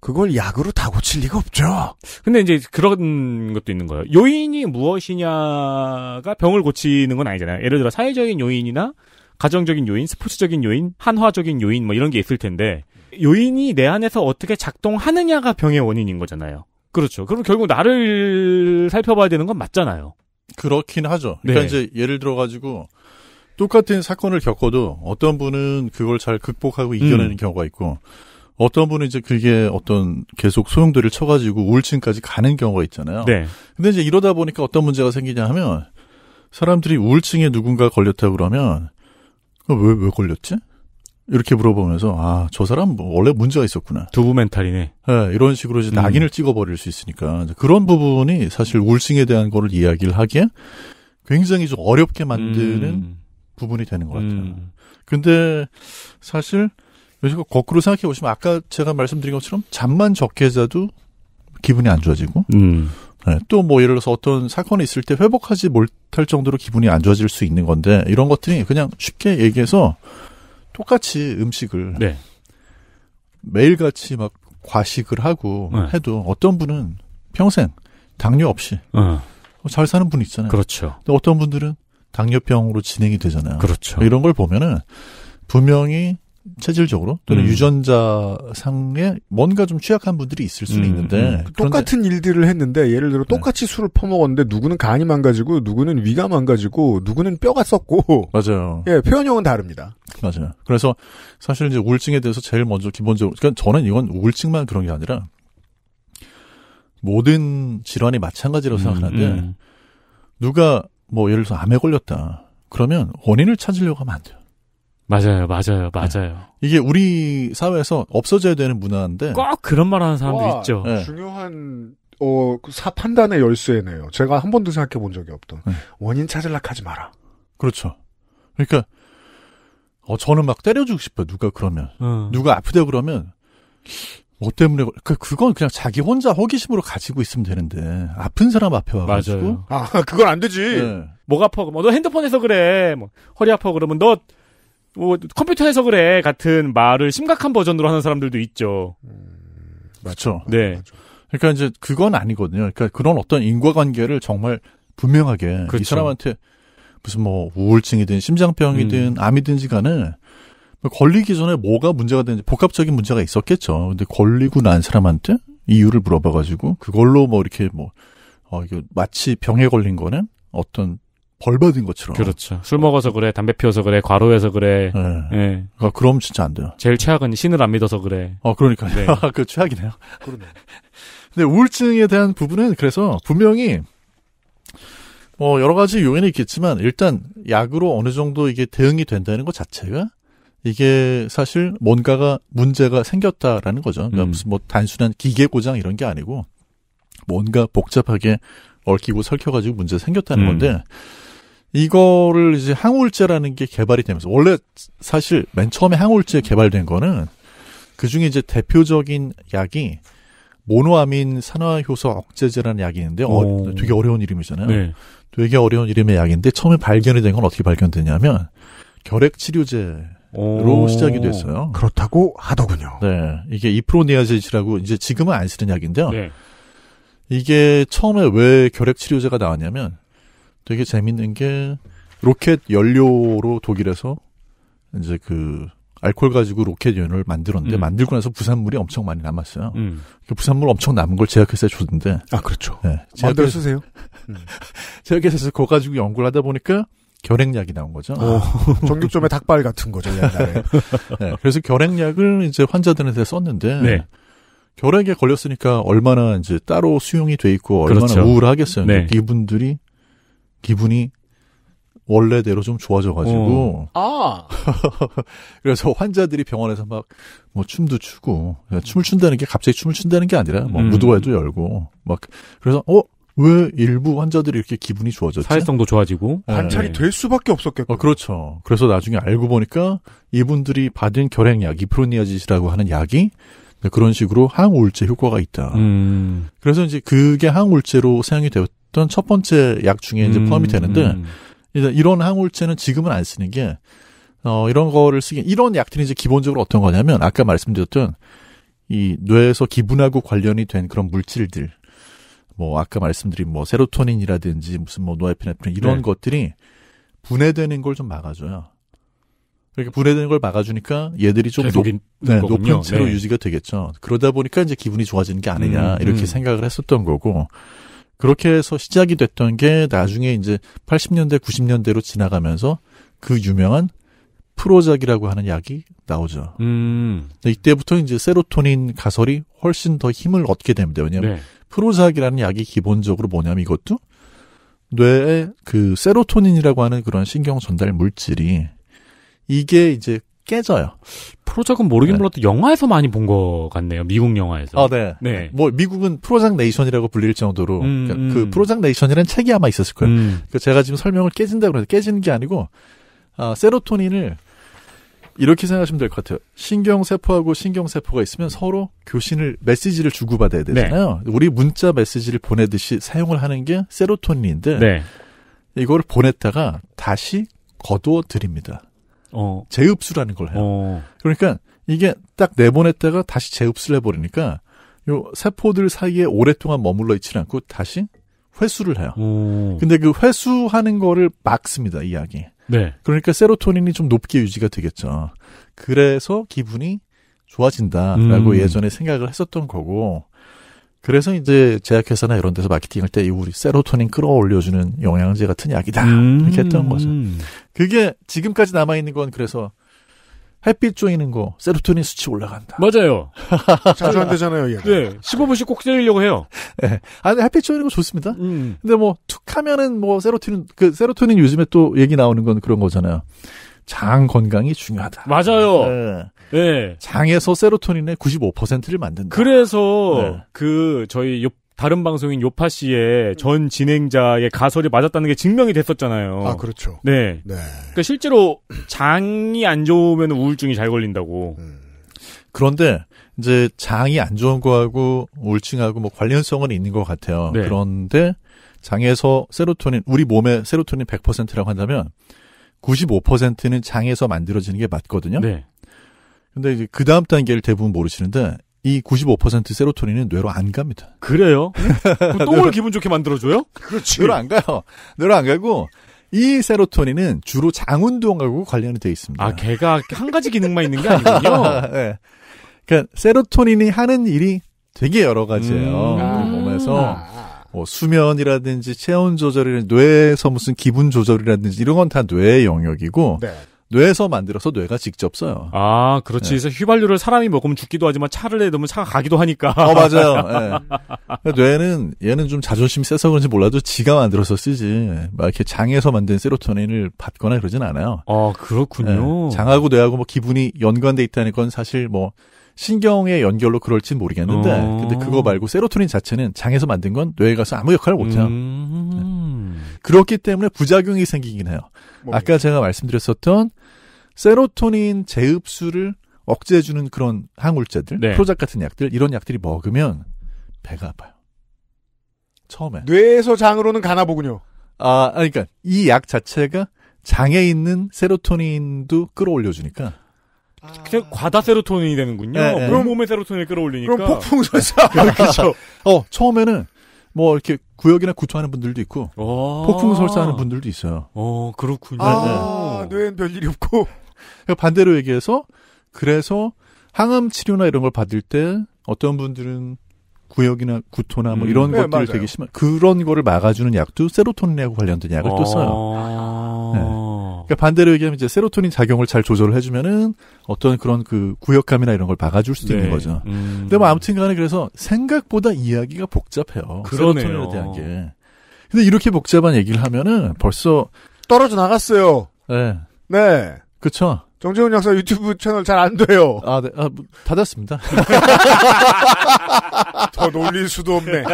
그걸 약으로 다 고칠 리가 없죠. 근데 이제 그런 것도 있는 거예요. 요인이 무엇이냐가 병을 고치는 건 아니잖아요. 예를 들어 사회적인 요인이나 가정적인 요인, 스포츠적인 요인, 한화적인 요인 뭐 이런 게 있을 텐데 요인이 내 안에서 어떻게 작동하느냐가 병의 원인인 거잖아요. 그렇죠. 그럼 결국 나를 살펴봐야 되는 건 맞잖아요. 그렇긴 하죠. 그러니까 네. 이제 예를 들어가지고 똑같은 사건을 겪어도 어떤 분은 그걸 잘 극복하고 이겨내는 경우가 있고 어떤 분은 이제 그게 어떤 계속 소용돌이를 쳐가지고 우울증까지 가는 경우가 있잖아요. 네. 근데 이제 이러다 보니까 어떤 문제가 생기냐 하면 사람들이 우울증에 누군가 걸렸다고 그러면 왜 걸렸지? 이렇게 물어보면서 아, 저 사람 뭐 원래 문제가 있었구나. 두부 멘탈이네. 네, 이런 식으로 이제 낙인을 찍어버릴 수 있으니까 그런 부분이 사실 우울증에 대한 거를 이야기를 하기에 굉장히 좀 어렵게 만드는 부분이 되는 것 같아요. 근데 사실 거꾸로 생각해 보시면 아까 제가 말씀드린 것처럼 잠만 적게 자도 기분이 안 좋아지고 네, 또 뭐 예를 들어서 어떤 사건이 있을 때 회복하지 못할 정도로 기분이 안 좋아질 수 있는 건데 이런 것들이 그냥 쉽게 얘기해서 똑같이 음식을 네. 매일같이 막 과식을 하고 네. 해도 어떤 분은 평생 당뇨 없이 잘 사는 분이 있잖아요. 그렇죠. 근데 어떤 분들은 당뇨병으로 진행이 되잖아요. 그렇죠. 이런 걸 보면은 분명히 체질적으로 또는 유전자상에 뭔가 좀 취약한 분들이 있을 수는 있는데 똑같은 일들을 했는데 예를 들어 똑같이 네. 술을 퍼먹었는데 누구는 간이 망가지고 누구는 위가 망가지고 누구는 뼈가 썩고 맞아요. 예, 표현형은 다릅니다. 맞아요. 그래서 사실 이제 우울증에 대해서 제일 먼저 기본적으로 그러니까 저는 이건 우울증만 그런 게 아니라 모든 질환이 마찬가지라고 생각하는데 누가 뭐 예를 들어서 암에 걸렸다 그러면 원인을 찾으려고 하면 안 돼요. 맞아요. 네. 이게 우리 사회에서 없어져야 되는 문화인데 꼭 그런 말하는 사람도 있죠. 네. 중요한 판단의 열쇠네요. 제가 한 번도 생각해 본 적이 없던 원인 찾으려고 하지 마라. 그렇죠. 그러니까 저는 막 때려주고 싶어요. 누가 그러면 누가 아프다 그러면 뭐 때문에 그건 그냥 자기 혼자 호기심으로 가지고 있으면 되는데 아픈 사람 앞에 와가지고 맞아요. 아 그건 안 되지. 네. 뭐가 아파? 뭐 너 핸드폰에서 그래. 뭐 허리 아파 그러면 너 뭐 컴퓨터에서 그래 같은 말을 심각한 버전으로 하는 사람들도 있죠. 맞죠. 네. 맞죠. 그러니까 이제 그건 아니거든요. 그러니까 그런 어떤 인과관계를 정말 분명하게 그렇죠. 이 사람한테 무슨 뭐 우울증이든 심장병이든 암이든지 간에 걸리기 전에 뭐가 문제가 되는지 복합적인 문제가 있었겠죠. 근데 걸리고 난 사람한테 이유를 물어봐가지고 그걸로 뭐 이렇게 뭐 이거 마치 병에 걸린 거는 어떤 벌 받은 것처럼. 그렇죠. 술 먹어서 그래, 담배 피워서 그래, 과로해서 그래. 예. 네. 네. 그러니까 그럼 진짜 안 돼요. 제일 최악은 신을 안 믿어서 그래. 그러니까요. 네. 그 최악이네요. 그러네. 근데 우울증에 대한 부분은 그래서 분명히 뭐 여러 가지 요인이 있겠지만 일단 약으로 어느 정도 이게 대응이 된다는 것 자체가 이게 사실 뭔가가 문제가 생겼다라는 거죠. 그러니까 무슨 뭐 단순한 기계 고장 이런 게 아니고 뭔가 복잡하게 얽히고 설켜가지고 문제가 생겼다는 건데 이거를 이제 항우울제라는 게 개발이 되면서 원래 사실 맨 처음에 항우울제 개발된 거는 그중에 이제 대표적인 약이 모노아민 산화효소 억제제라는 약이 있는데 되게 어려운 이름이잖아요. 네. 되게 어려운 이름의 약인데 처음에 발견이 된 건 어떻게 발견되냐면 결핵치료제로 시작이 됐어요. 그렇다고 하더군요. 네, 이게 이프로니아제시라고 이제 지금은 안 쓰는 약인데요. 네. 이게 처음에 왜 결핵치료제가 나왔냐면 되게 재밌는 게 로켓 연료로 독일에서 이제 그 알코올 가지고 로켓 연료를 만들었는데 만들고 나서 부산물이 엄청 많이 남았어요. 그 부산물 엄청 남은 걸 제약회사에 줬는데 아 그렇죠. 네, 제약회사 쓰세요. 제약회사에서 그거 가지고 연구를 하다 보니까 결핵약이 나온 거죠. 정육점의 닭발 같은 거죠. 옛날에. 네, 그래서 결핵약을 이제 환자들한테 썼는데. 네. 결핵에 걸렸으니까 얼마나 이제 따로 수용이 돼 있고 얼마나 그렇죠. 우울하겠어요. 네. 이분들이 기분이 원래대로 좀 좋아져가지고 그래서 환자들이 병원에서 막 뭐 춤도 추고 춤을 춘다는 게 갑자기 춤을 춘다는 게 아니라 뭐 무도회도 열고 막 그래서 왜 일부 환자들이 이렇게 기분이 좋아졌지? 사회성도 좋아지고 관찰이 될 수밖에 없었겠고 그렇죠. 그래서 나중에 알고 보니까 이분들이 받은 결핵약 이프로니아짓이라고 하는 약이 그런 식으로 항우울제 효과가 있다. 그래서 이제 그게 항우울제로 사용이 되었던 첫 번째 약 중에 이제 포함이 되는데, 이런 항우울제는 지금은 안 쓰는 게, 이런 거를 쓰기, 이런 약들이 이제 기본적으로 어떤 거냐면, 아까 말씀드렸던 이 뇌에서 기분하고 관련이 된 그런 물질들, 뭐, 아까 말씀드린 뭐, 세로토닌이라든지 무슨 뭐, 노에피네프린 이런 것들이 분해되는 걸 좀 막아줘요. 이렇게 분해되는 걸 막아주니까 얘들이 좀 높은 채로 유지가 되겠죠. 그러다 보니까 이제 기분이 좋아지는 게 아니냐 이렇게 생각을 했었던 거고, 그렇게 해서 시작이 됐던 게 나중에 이제 80년대, 90년대로 지나가면서 그 유명한 프로작이라고 하는 약이 나오죠. 이때부터 이제 세로토닌 가설이 훨씬 더 힘을 얻게 됩니다. 왜냐하면 네. 프로작이라는 약이 기본적으로 뭐냐면 이것도 뇌에 그 세로토닌이라고 하는 그런 신경 전달 물질이 이게 이제 깨져요. 프로작은 모르긴 몰라도 영화에서 많이 본 것 같네요. 미국 영화에서. 아, 네. 네. 뭐 미국은 프로작 네이션이라고 불릴 정도로 그러니까 그 프로작 네이션이라는 책이 아마 있었을 거예요. 그러니까 제가 지금 설명을 깨진다고 해서 깨지는 게 아니고 세로토닌을 이렇게 생각하시면 될 것 같아요. 신경세포하고 신경세포가 있으면 서로 교신을 메시지를 주고받아야 되잖아요. 네. 우리 문자 메시지를 보내듯이 사용을 하는 게 세로토닌인데 네. 이걸 보냈다가 다시 거두어들입니다. 재흡수라는 걸 해요. 그러니까 이게 딱 내보냈다가 다시 재흡수를 해버리니까 요 세포들 사이에 오랫동안 머물러 있지는 않고 다시 회수를 해요. 근데 그 회수하는 거를 막습니다, 이 약이. 네. 그러니까 세로토닌이 좀 높게 유지가 되겠죠. 그래서 기분이 좋아진다라고 예전에 생각을 했었던 거고, 그래서 이제 제약회사나 이런 데서 마케팅할 때 우리 세로토닌 끌어올려주는 영양제 같은 약이다. 이렇게 했던 거죠. 그게 지금까지 남아있는 건 그래서 햇빛 조이는 거 세로토닌 수치 올라간다. 맞아요. 자주 안 되잖아요. 얘가. 네. 15분씩 꼭 때리려고 해요. 네. 아니 햇빛 조이는 거 좋습니다. 근데 뭐 툭 하면은 뭐 세로토닌 요즘에 또 얘기 나오는 건 그런 거잖아요. 장 건강이 중요하다. 맞아요. 네. 네. 장에서 세로토닌의 95%를 만든다. 그래서 네. 그 저희 다른 방송인 요파 씨의 전 진행자의 가설이 맞았다는 게 증명이 됐었잖아요. 아, 그렇죠. 네. 네. 그러니까 실제로 장이 안 좋으면 우울증이 잘 걸린다고. 그런데 이제 장이 안 좋은 거하고 우울증하고 뭐 관련성은 있는 것 같아요. 네. 그런데 장에서 세로토닌, 우리 몸에 세로토닌 100%라고 한다면 95%는 장에서 만들어지는 게 맞거든요. 네. 근데 이제 그 다음 단계를 대부분 모르시는데 이 95% 세로토닌은 뇌로 안 갑니다. 그래요? 똥을 기분 좋게 만들어줘요? 그렇지. 뇌로 안 가요. 뇌로 안 가고 이 세로토닌은 주로 장운동하고 관련이 돼 있습니다. 아, 걔가 한 가지 기능만 있는 게 아니군요. 네. 그러니까 세로토닌이 하는 일이 되게 여러 가지예요. 우리 몸에서 뭐 수면이라든지 체온 조절이라든지 뇌에서 무슨 기분 조절이라든지 이런 건 다 뇌의 영역이고. 네. 뇌에서 만들어서 뇌가 직접 써요. 아, 그렇지. 그래서 휘발유를 사람이 먹으면 죽기도 하지만 차를 내놓으면 차가 가기도 하니까. 맞아요. 네. 뇌는 얘는 좀 자존심이 세서 그런지 몰라도 지가 만들어서 쓰지. 막 이렇게 장에서 만든 세로토닌을 받거나 그러진 않아요. 아, 그렇군요. 네. 장하고 뇌하고 뭐 기분이 연관돼 있다는 건 사실 뭐 신경의 연결로 그럴진 모르겠는데, 근데 그거 말고 세로토닌 자체는 장에서 만든 건 뇌에 가서 아무 역할을 못해요. 네. 그렇기 때문에 부작용이 생기긴 해요. 뭐, 아까 제가 말씀드렸었던 세로토닌 재흡수를 억제해주는 그런 항울제들, 네. 프로작 같은 약들, 이런 약들이 먹으면 배가 아파요. 처음에. 뇌에서 장으로는 가나 보군요. 아, 그러니까 이 약 자체가 장에 있는 세로토닌도 끌어올려주니까. 그냥 과다 세로토닌이 되는군요. 네, 그럼 몸에 세로토닌을 끌어올리니까. 그럼 폭풍설사. 그렇죠. 처음에는 뭐 이렇게 구역이나 구토하는 분들도 있고 폭풍설사하는 분들도 있어요. 그렇군요. 아, 네. 뇌엔 별일이 없고. 반대로 얘기해서 그래서 항암 치료나 이런 걸 받을 때 어떤 분들은 구역이나 구토나 뭐 이런 것들이 맞아요. 되게 심한 그런 거를 막아주는 약도 세로토닌하고 관련된 약을 또 써요. 네. 그러니까 반대로 얘기하면 이제 세로토닌 작용을 잘 조절을 해주면은 어떤 그런 그 구역감이나 이런 걸 막아줄 수도 있는 거죠. 근데 뭐 아무튼간에 그래서 생각보다 이야기가 복잡해요. 그러네요. 세로토닌에 대한 게. 근데 이렇게 복잡한 얘기를 하면은 벌써 떨어져 나갔어요. 네. 네. 그렇죠. 정재훈 약사 유튜브 채널 잘 안 돼요. 아, 네. 아, 닫았습니다. 더 놀릴 수도 없네.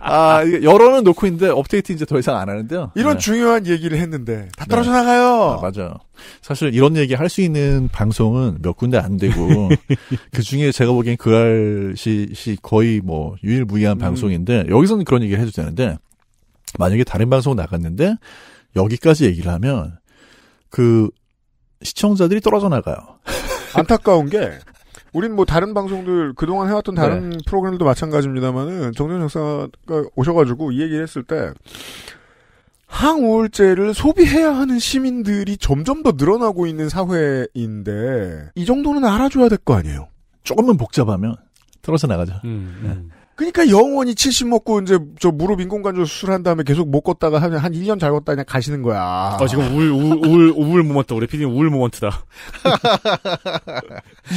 아, 열어는 놓고 있는데 업데이트 이제 더 이상 안 하는데요. 이런 네. 중요한 얘기를 했는데 다 떨어져 나가요. 아, 맞아요. 사실 이런 얘기 할 수 있는 방송은 몇 군데 안 되고 그 중에 제가 보기엔 그알씨 거의 뭐 유일무이한 방송인데 여기서는 그런 얘기를 해도 되는데 만약에 다른 방송 나갔는데 여기까지 얘기를 하면 그 시청자들이 떨어져 나가요. 안타까운 게 우린 뭐 다른 방송들 그동안 해왔던 다른 프로그램들도 마찬가지입니다만은 정재훈 형사가 오셔가지고 이 얘기를 했을 때 항우울제를 소비해야 하는 시민들이 점점 더 늘어나고 있는 사회인데 이 정도는 알아줘야 될 거 아니에요. 조금만 복잡하면 떨어져 나가죠. 그러니까 영원히 70 먹고 이제 저 무릎 인공관절 수술한 다음에 계속 못 걷다가 한 1년 잘 걷다 그냥 가시는 거야. 지금 우울 모먼트. 우리 피디님 우울 모먼트다.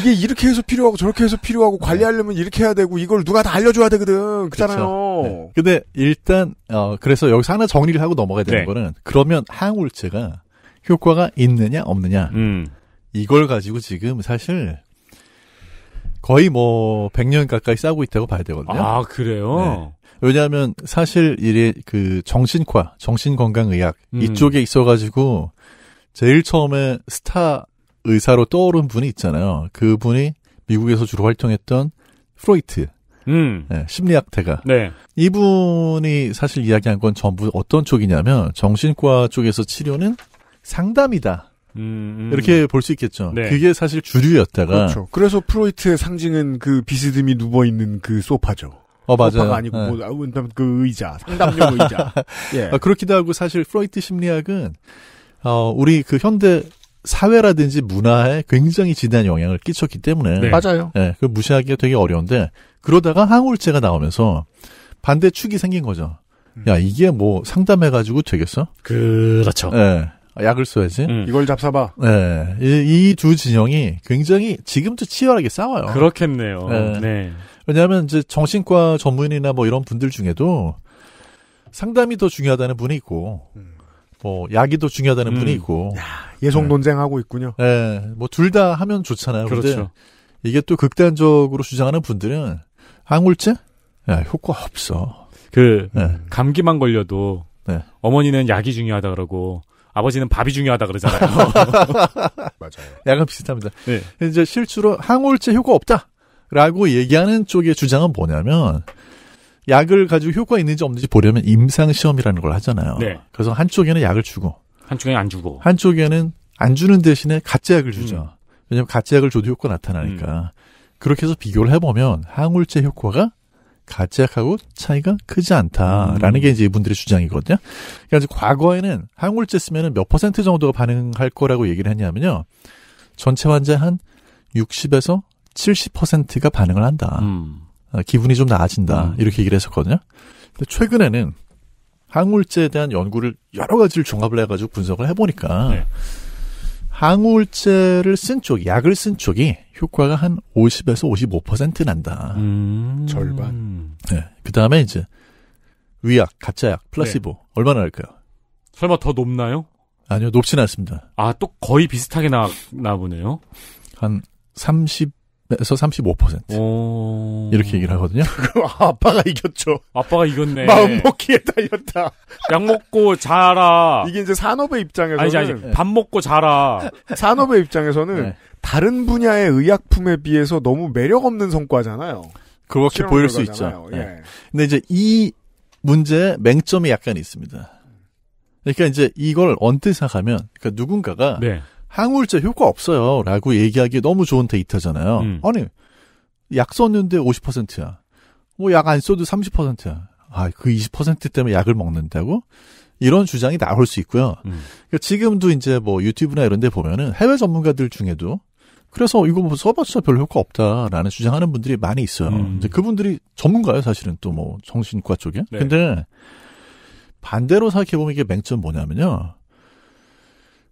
이게 이렇게 해서 필요하고 저렇게 해서 필요하고 관리하려면 이렇게 해야 되고 이걸 누가 다 알려줘야 되거든. 그렇잖아요. 네. 근데 일단 그래서 여기서 하나 정리를 하고 넘어가야 되는 거는 그러면 항우울제가 효과가 있느냐 없느냐 이걸 가지고 지금 사실 거의 100년 가까이 싸우고 있다고 봐야 되거든요. 아, 그래요? 네. 왜냐하면 사실 이게 그 정신과, 정신건강의학 이쪽에 있어가지고 제일 처음에 스타 의사로 떠오른 분이 있잖아요. 그분이 미국에서 주로 활동했던 프로이트, 네, 심리학태가. 네. 이분이 사실 이야기한 건 전부 어떤 쪽이냐면 정신과 쪽에서 치료는 상담이다. 이렇게 볼 수 있겠죠. 네. 그게 사실 주류였다가. 그렇죠. 그래서 프로이트의 상징은 그 비스듬히 누워있는 그 소파죠. 맞아요. 소파가 아니고, 네. 그 의자, 상담용 의자. 예. 그렇기도 하고 사실 프로이트 심리학은, 우리 그 현대 사회라든지 문화에 굉장히 지대한 영향을 끼쳤기 때문에. 네. 맞아요. 예. 그 무시하기가 되게 어려운데, 그러다가 항우울제가 나오면서 반대 축이 생긴 거죠. 야, 이게 상담해가지고 되겠어? 그렇죠. 예. 약을 써야지. 이걸 잡숴봐. 네, 이 두 진영이 굉장히 지금도 치열하게 싸워요. 그렇겠네요. 네. 네. 왜냐하면 이제 정신과 전문의나 이런 분들 중에도 상담이 더 중요하다는 분이 있고, 약이 더 중요하다는 분이 있고. 야, 예속 논쟁하고 있군요. 네, 둘 다 하면 좋잖아요. 그렇죠. 근데 이게 또 극단적으로 주장하는 분들은 항울제? 야, 효과 없어. 감기만 걸려도 어머니는 약이 중요하다 그러고. 아버지는 밥이 중요하다 그러잖아요. 맞아요. 약간 비슷합니다. 네. 이제 실제로 항우울제 효과 없다라고 얘기하는 쪽의 주장은 뭐냐면 약을 가지고 효과 있는지 없는지 보려면 임상시험이라는 걸 하잖아요. 네. 그래서 한쪽에는 약을 주고 한쪽에는 안 주고 한쪽에는 안 주는 대신에 가짜 약을 주죠. 왜냐하면 가짜 약을 줘도 효과 나타나니까. 그렇게 해서 비교를 해보면 항우울제 효과가 가짜 약하고 차이가 크지 않다라는 게 이제 이분들의 주장이거든요. 그러니까 이제 과거에는 항우울제 쓰면은 몇 %퍼센트 정도가 반응할 거라고 얘기를 했냐면요. 전체 환자 한 60에서 70%가 반응을 한다. 기분이 좀 나아진다. 이렇게 얘기를 했었거든요. 근데 최근에는 항우울제에 대한 연구를 여러 가지를 종합을 해가지고 분석을 해보니까 항우울제를 쓴 쪽, 약을 쓴 쪽이 효과가 한 50에서 55% 난다. 절반. 네. 그 다음에 이제 위약, 가짜약, 플라시보. 네. 얼마나 날까요? 설마 더 높나요? 아니요, 높진 않습니다. 아, 또 거의 비슷하게 나보네요? 한 30에서 35%. 오... 이렇게 얘기를 하거든요. 아빠가 이겼죠. 아빠가 이겼네. 마음 먹기에 달렸다. 약 먹고 자라. 이게 이제 산업의 입장에서는. 아니지. 밥 먹고 자라. 산업의 입장에서는 다른 분야의 의약품에 비해서 너무 매력 없는 성과잖아요. 그렇게 보일 수 있죠. 예. 네. 근데 이제 이 문제의 맹점이 약간 있습니다. 그러니까 이제 이걸 언뜻 생각하면, 그러니까 누군가가. 네. 항우울제 효과 없어요. 라고 얘기하기 너무 좋은 데이터잖아요. 아니, 약 썼는데 50%야. 약 안 써도 30%야. 아, 그 20% 때문에 약을 먹는다고? 이런 주장이 나올 수 있고요. 그러니까 지금도 이제 유튜브나 이런 데 보면은 해외 전문가들 중에도 그래서 이거 써봤자 별로 효과 없다라는 주장하는 분들이 많이 있어요. 이제 그분들이 전문가예요, 사실은 또 정신과 쪽에. 네. 근데 반대로 생각해보면 이게 맹점 뭐냐면요.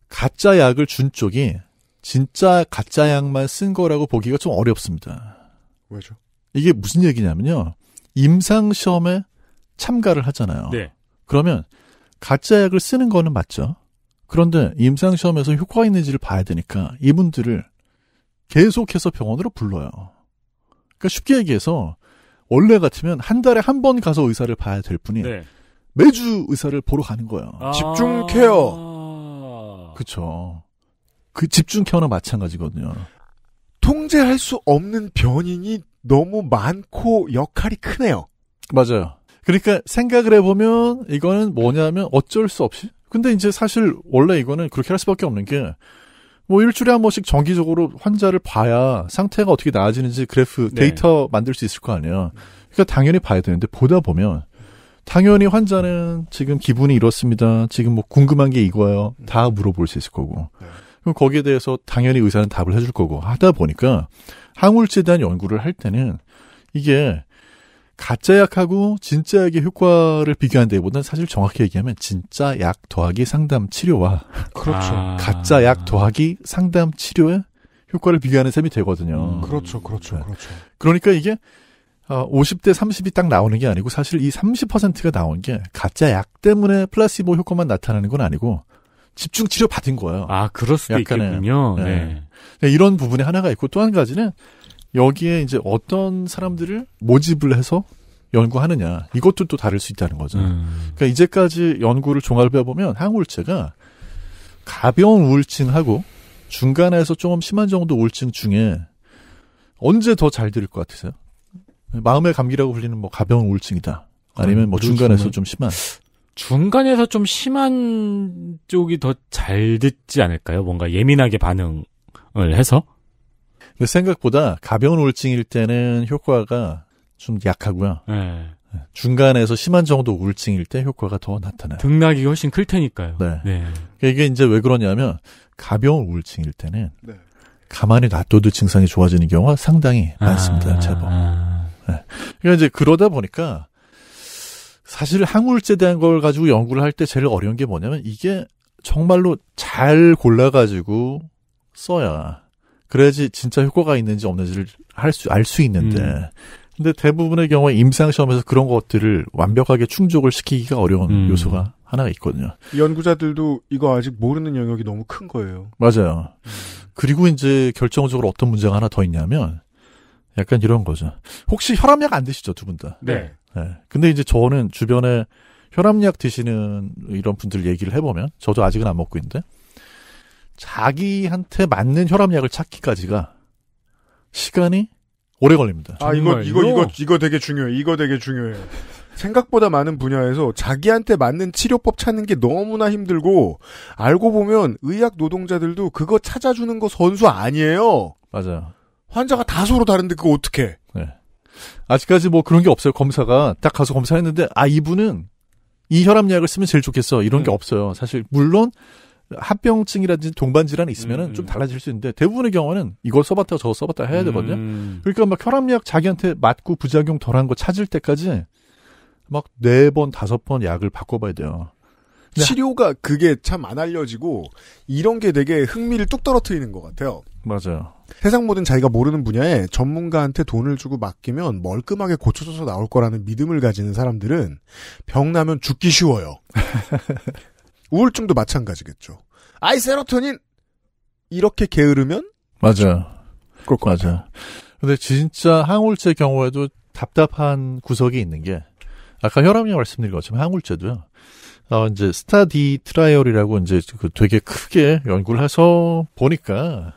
가짜 약을 준 쪽이 진짜 가짜 약만 쓴 거라고 보기가 좀 어렵습니다. 왜죠? 이게 무슨 얘기냐면요. 임상시험에 참가를 하잖아요. 네. 그러면 가짜 약을 쓰는 거는 맞죠. 그런데 임상시험에서 효과가 있는지를 봐야 되니까 이분들을 계속해서 병원으로 불러요. 그러니까 쉽게 얘기해서 원래 같으면 한 달에 한 번 가서 의사를 봐야 될 분이 매주 의사를 보러 가는 거예요. 아... 집중 케어. 그렇죠. 그 집중 케어는 마찬가지거든요. 통제할 수 없는 변인이 너무 많고 역할이 크네요. 맞아요. 그러니까 생각을 해보면 이거는 뭐냐면 어쩔 수 없이. 근데 이제 사실 원래 이거는 그렇게 할 수밖에 없는 게 일주일에 한 번씩 정기적으로 환자를 봐야 상태가 어떻게 나아지는지 그래프 데이터 만들 수 있을 거 아니에요. 그러니까 당연히 봐야 되는데 보다 보면 당연히 환자는 지금 기분이 이렇습니다. 지금 뭐 궁금한 게 이거예요. 다 물어볼 수 있을 거고. 네. 그럼 거기에 대해서 당연히 의사는 답을 해줄 거고 하다 보니까 항울제에 대한 연구를 할 때는 이게 가짜 약하고 진짜 약의 효과를 비교하는 데보다는 사실 정확히 얘기하면 진짜 약 더하기 상담 치료와 그렇죠. 가짜 약 더하기 상담 치료의 효과를 비교하는 셈이 되거든요. 그렇죠. 그렇죠. 네. 그렇죠. 그러니까 이게 50대 30이 딱 나오는 게 아니고 사실 이 30%가 나온 게 가짜 약 때문에 플라시보 효과만 나타나는 건 아니고 집중 치료 받은 거예요. 아, 그럴 수도 있겠군요. 네. 네. 이런 부분이 하나가 있고 또 한 가지는 여기에 이제 어떤 사람들을 모집을 해서 연구하느냐. 이것도 또 다를 수 있다는 거죠. 그러니까 이제까지 연구를 종합해 보면 항우울제가 가벼운 우울증하고 중간에서 조금 심한 정도 우울증 중에 언제 더 잘 들을 것 같으세요? 마음의 감기라고 불리는 뭐 가벼운 우울증이다. 아니면 뭐 중간에서 좀 심한. 중간에서 좀 심한 쪽이 더 잘 듣지 않을까요? 뭔가 예민하게 반응을 해서. 근데 생각보다 가벼운 우울증일 때는 효과가 좀 약하고요. 네. 중간에서 심한 정도 우울증일 때 효과가 더 나타나요. 등락이 훨씬 클 테니까요. 네. 네. 이게 이제 왜 그러냐면 가벼운 우울증일 때는 네. 가만히 놔둬도 증상이 좋아지는 경우가 상당히 많습니다. 제법. 네. 그러니까 이제 그러다 보니까 사실 항우울제에 대한 걸 가지고 연구를 할 때 제일 어려운 게 뭐냐면 이게 정말로 잘 골라가지고 써야 그래야지 진짜 효과가 있는지 없는지를 알 수 있는데 근데 대부분의 경우에 임상시험에서 그런 것들을 완벽하게 충족을 시키기가 어려운 요소가 하나가 있거든요. 연구자들도 이거 아직 모르는 영역이 너무 큰 거예요. 맞아요. 그리고 이제 결정적으로 어떤 문제가 하나 더 있냐면 약간 이런 거죠. 혹시 혈압약 안 드시죠? 두 분 다. 네. 네. 근데 이제 저는 주변에 혈압약 드시는 이런 분들 얘기를 해보면 저도 아직은 안 먹고 있는데 자기한테 맞는 혈압약을 찾기까지가 시간이 오래 걸립니다. 아, 이거 되게 중요해. 이거 되게 중요해요. 생각보다 많은 분야에서 자기한테 맞는 치료법 찾는 게 너무나 힘들고 알고 보면 의학 노동자들도 그거 찾아주는 거 선수 아니에요. 맞아요. 환자가 다 서로 다른데 그거 어떡해. 네. 아직까지 뭐 그런 게 없어요. 검사가 딱 가서 검사했는데 아, 이분은 이 혈압약을 쓰면 제일 좋겠어. 이런 게 없어요. 사실 물론 합병증이라든지 동반 질환이 있으면은 좀 달라질 수 있는데 대부분의 경우는 이거 써봤다 저거 써봤다 해야 되거든요. 그러니까 막 혈압약 자기한테 맞고 부작용 덜한 거 찾을 때까지 막 4번 5번 약을 바꿔봐야 돼요. 치료가 그게 참 안 알려지고 이런 게 되게 흥미를 뚝 떨어뜨리는 것 같아요. 맞아요. 세상 모든 자기가 모르는 분야에 전문가한테 돈을 주고 맡기면 멀끔하게 고쳐져서 나올 거라는 믿음을 가지는 사람들은 병 나면 죽기 쉬워요. 우울증도 마찬가지겠죠. 아이 세로토닌 이렇게 게으르면 맞아. 그렇고 맞아. 근데 진짜 항울제 경우에도 답답한 구석이 있는 게 아까 혈압약 말씀드린 것처럼 항울제도요. 이제 스타디 트라이얼이라고 이제 그 되게 크게 연구를 해서 보니까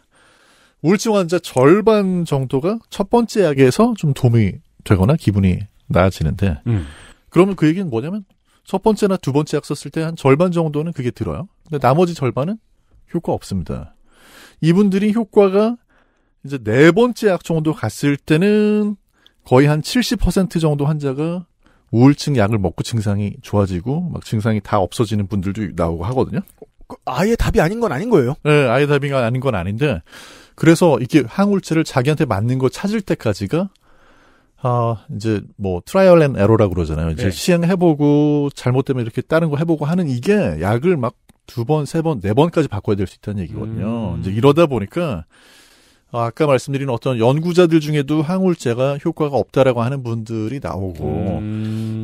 우울증 환자 절반 정도가 첫 번째 약에서 좀 도움이 되거나 기분이 나아지는데 그러면 그 얘기는 뭐냐면 첫 번째나 두 번째 약 썼을 때 한 절반 정도는 그게 들어요. 근데 나머지 절반은 효과 없습니다. 이분들이 효과가 이제 네 번째 약 정도 갔을 때는 거의 한 70% 정도 환자가 우울증 약을 먹고 증상이 좋아지고 막 증상이 다 없어지는 분들도 나오고 하거든요. 아예 답이 아닌 건 아닌 거예요? 네, 아예 답이 아닌 건 아닌데 그래서 이게 항울제를 자기한테 맞는 거 찾을 때까지가 이제 뭐 트라이얼 앤 에러라고 그러잖아요. 이제 네. 시행해보고 잘못되면 이렇게 다른 거 해보고 하는 이게 약을 막 2번, 3번, 4번까지 바꿔야 될 수 있다는 얘기거든요. 이제 이러다 보니까 아까 말씀드린 어떤 연구자들 중에도 항울제가 효과가 없다라고 하는 분들이 나오고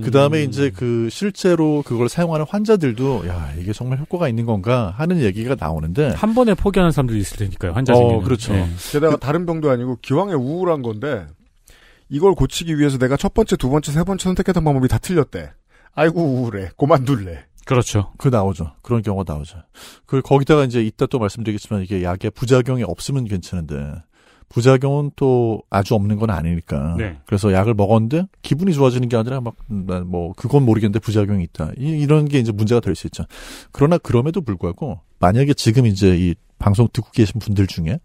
그 다음에 이제 그 실제로 그걸 사용하는 환자들도 야 이게 정말 효과가 있는 건가 하는 얘기가 나오는데 한 번에 포기하는 사람들이 있을 테니까요. 환자 중에는. 그렇죠. 네. 게다가 다른 병도 아니고 기왕에 우울한 건데 이걸 고치기 위해서 내가 첫 번째, 두 번째, 세 번째 선택했던 방법이 다 틀렸대. 아이고 우울해. 그만둘래. 그렇죠. 그 나오죠. 그런 경우가 나오죠. 그 거기다가 이제 이따 또 말씀드리겠지만 이게 약의 부작용이 없으면 괜찮은데 부작용은 또 아주 없는 건 아니니까. 네. 그래서 약을 먹었는데 기분이 좋아지는 게 아니라 막 뭐 그건 모르겠는데 부작용이 있다. 이런 게 이제 문제가 될 수 있죠. 그러나 그럼에도 불구하고 만약에 지금 이제 이 방송 듣고 계신 분들 중에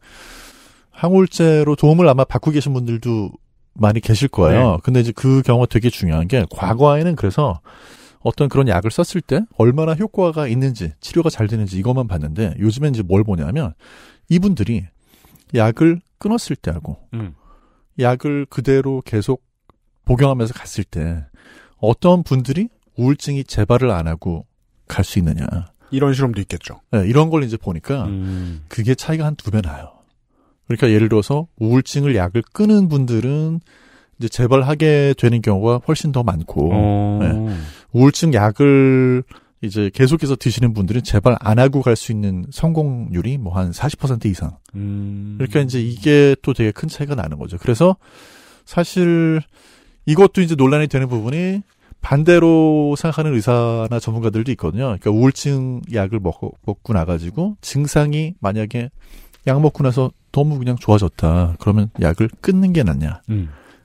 항울제로 도움을 아마 받고 계신 분들도 많이 계실 거예요. 네. 근데 이제 그 경우가 되게 중요한 게 과거에는 그래서 어떤 그런 약을 썼을 때 얼마나 효과가 있는지 치료가 잘 되는지 이것만 봤는데 요즘엔 이제 뭘 보냐면 이분들이 약을 끊었을 때 하고 약을 그대로 계속 복용하면서 갔을 때 어떤 분들이 우울증이 재발을 안 하고 갈 수 있느냐. 이런 실험도 있겠죠. 네, 이런 걸 이제 보니까 그게 차이가 한 2배 나요. 그러니까 예를 들어서 우울증을 약을 끄는 분들은 이제 재발하게 되는 경우가 훨씬 더 많고 네. 우울증 약을 이제 계속해서 드시는 분들은 재발 안 하고 갈 수 있는 성공률이 뭐 한 40% 이상. 그러니까 이제 이게 또 되게 큰 차이가 나는 거죠. 그래서 사실 이것도 이제 논란이 되는 부분이 반대로 생각하는 의사나 전문가들도 있거든요. 그러니까 우울증 약을 먹고 나가지고 증상이 만약에 약 먹고 나서 너무 그냥 좋아졌다. 그러면 약을 끊는 게 낫냐.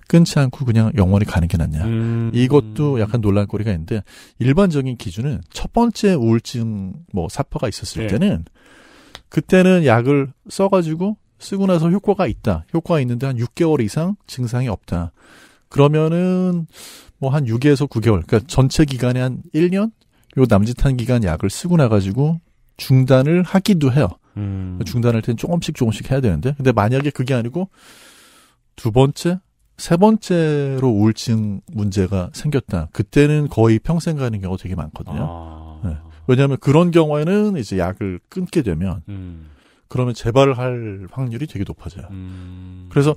끊지 않고 그냥 영원히 가는 게 낫냐. 이것도 약간 논란거리가 있는데 일반적인 기준은 첫 번째 우울증 뭐 사파가 있었을 네. 때는 그때는 약을 써가지고 쓰고 나서 효과가 있다. 효과가 있는데 한 6개월 이상 증상이 없다. 그러면은 뭐 한 6에서 9개월. 그러니까 전체 기간에 한 1년? 요 남짓한 기간 약을 쓰고 나가지고 중단을 하기도 해요. 중단할 땐 조금씩 해야 되는데. 근데 만약에 그게 아니고 두 번째, 세 번째로 우울증 문제가 생겼다. 그때는 거의 평생 가는 경우가 되게 많거든요. 아. 네. 왜냐하면 그런 경우에는 이제 약을 끊게 되면 그러면 재발을 할 확률이 되게 높아져요. 그래서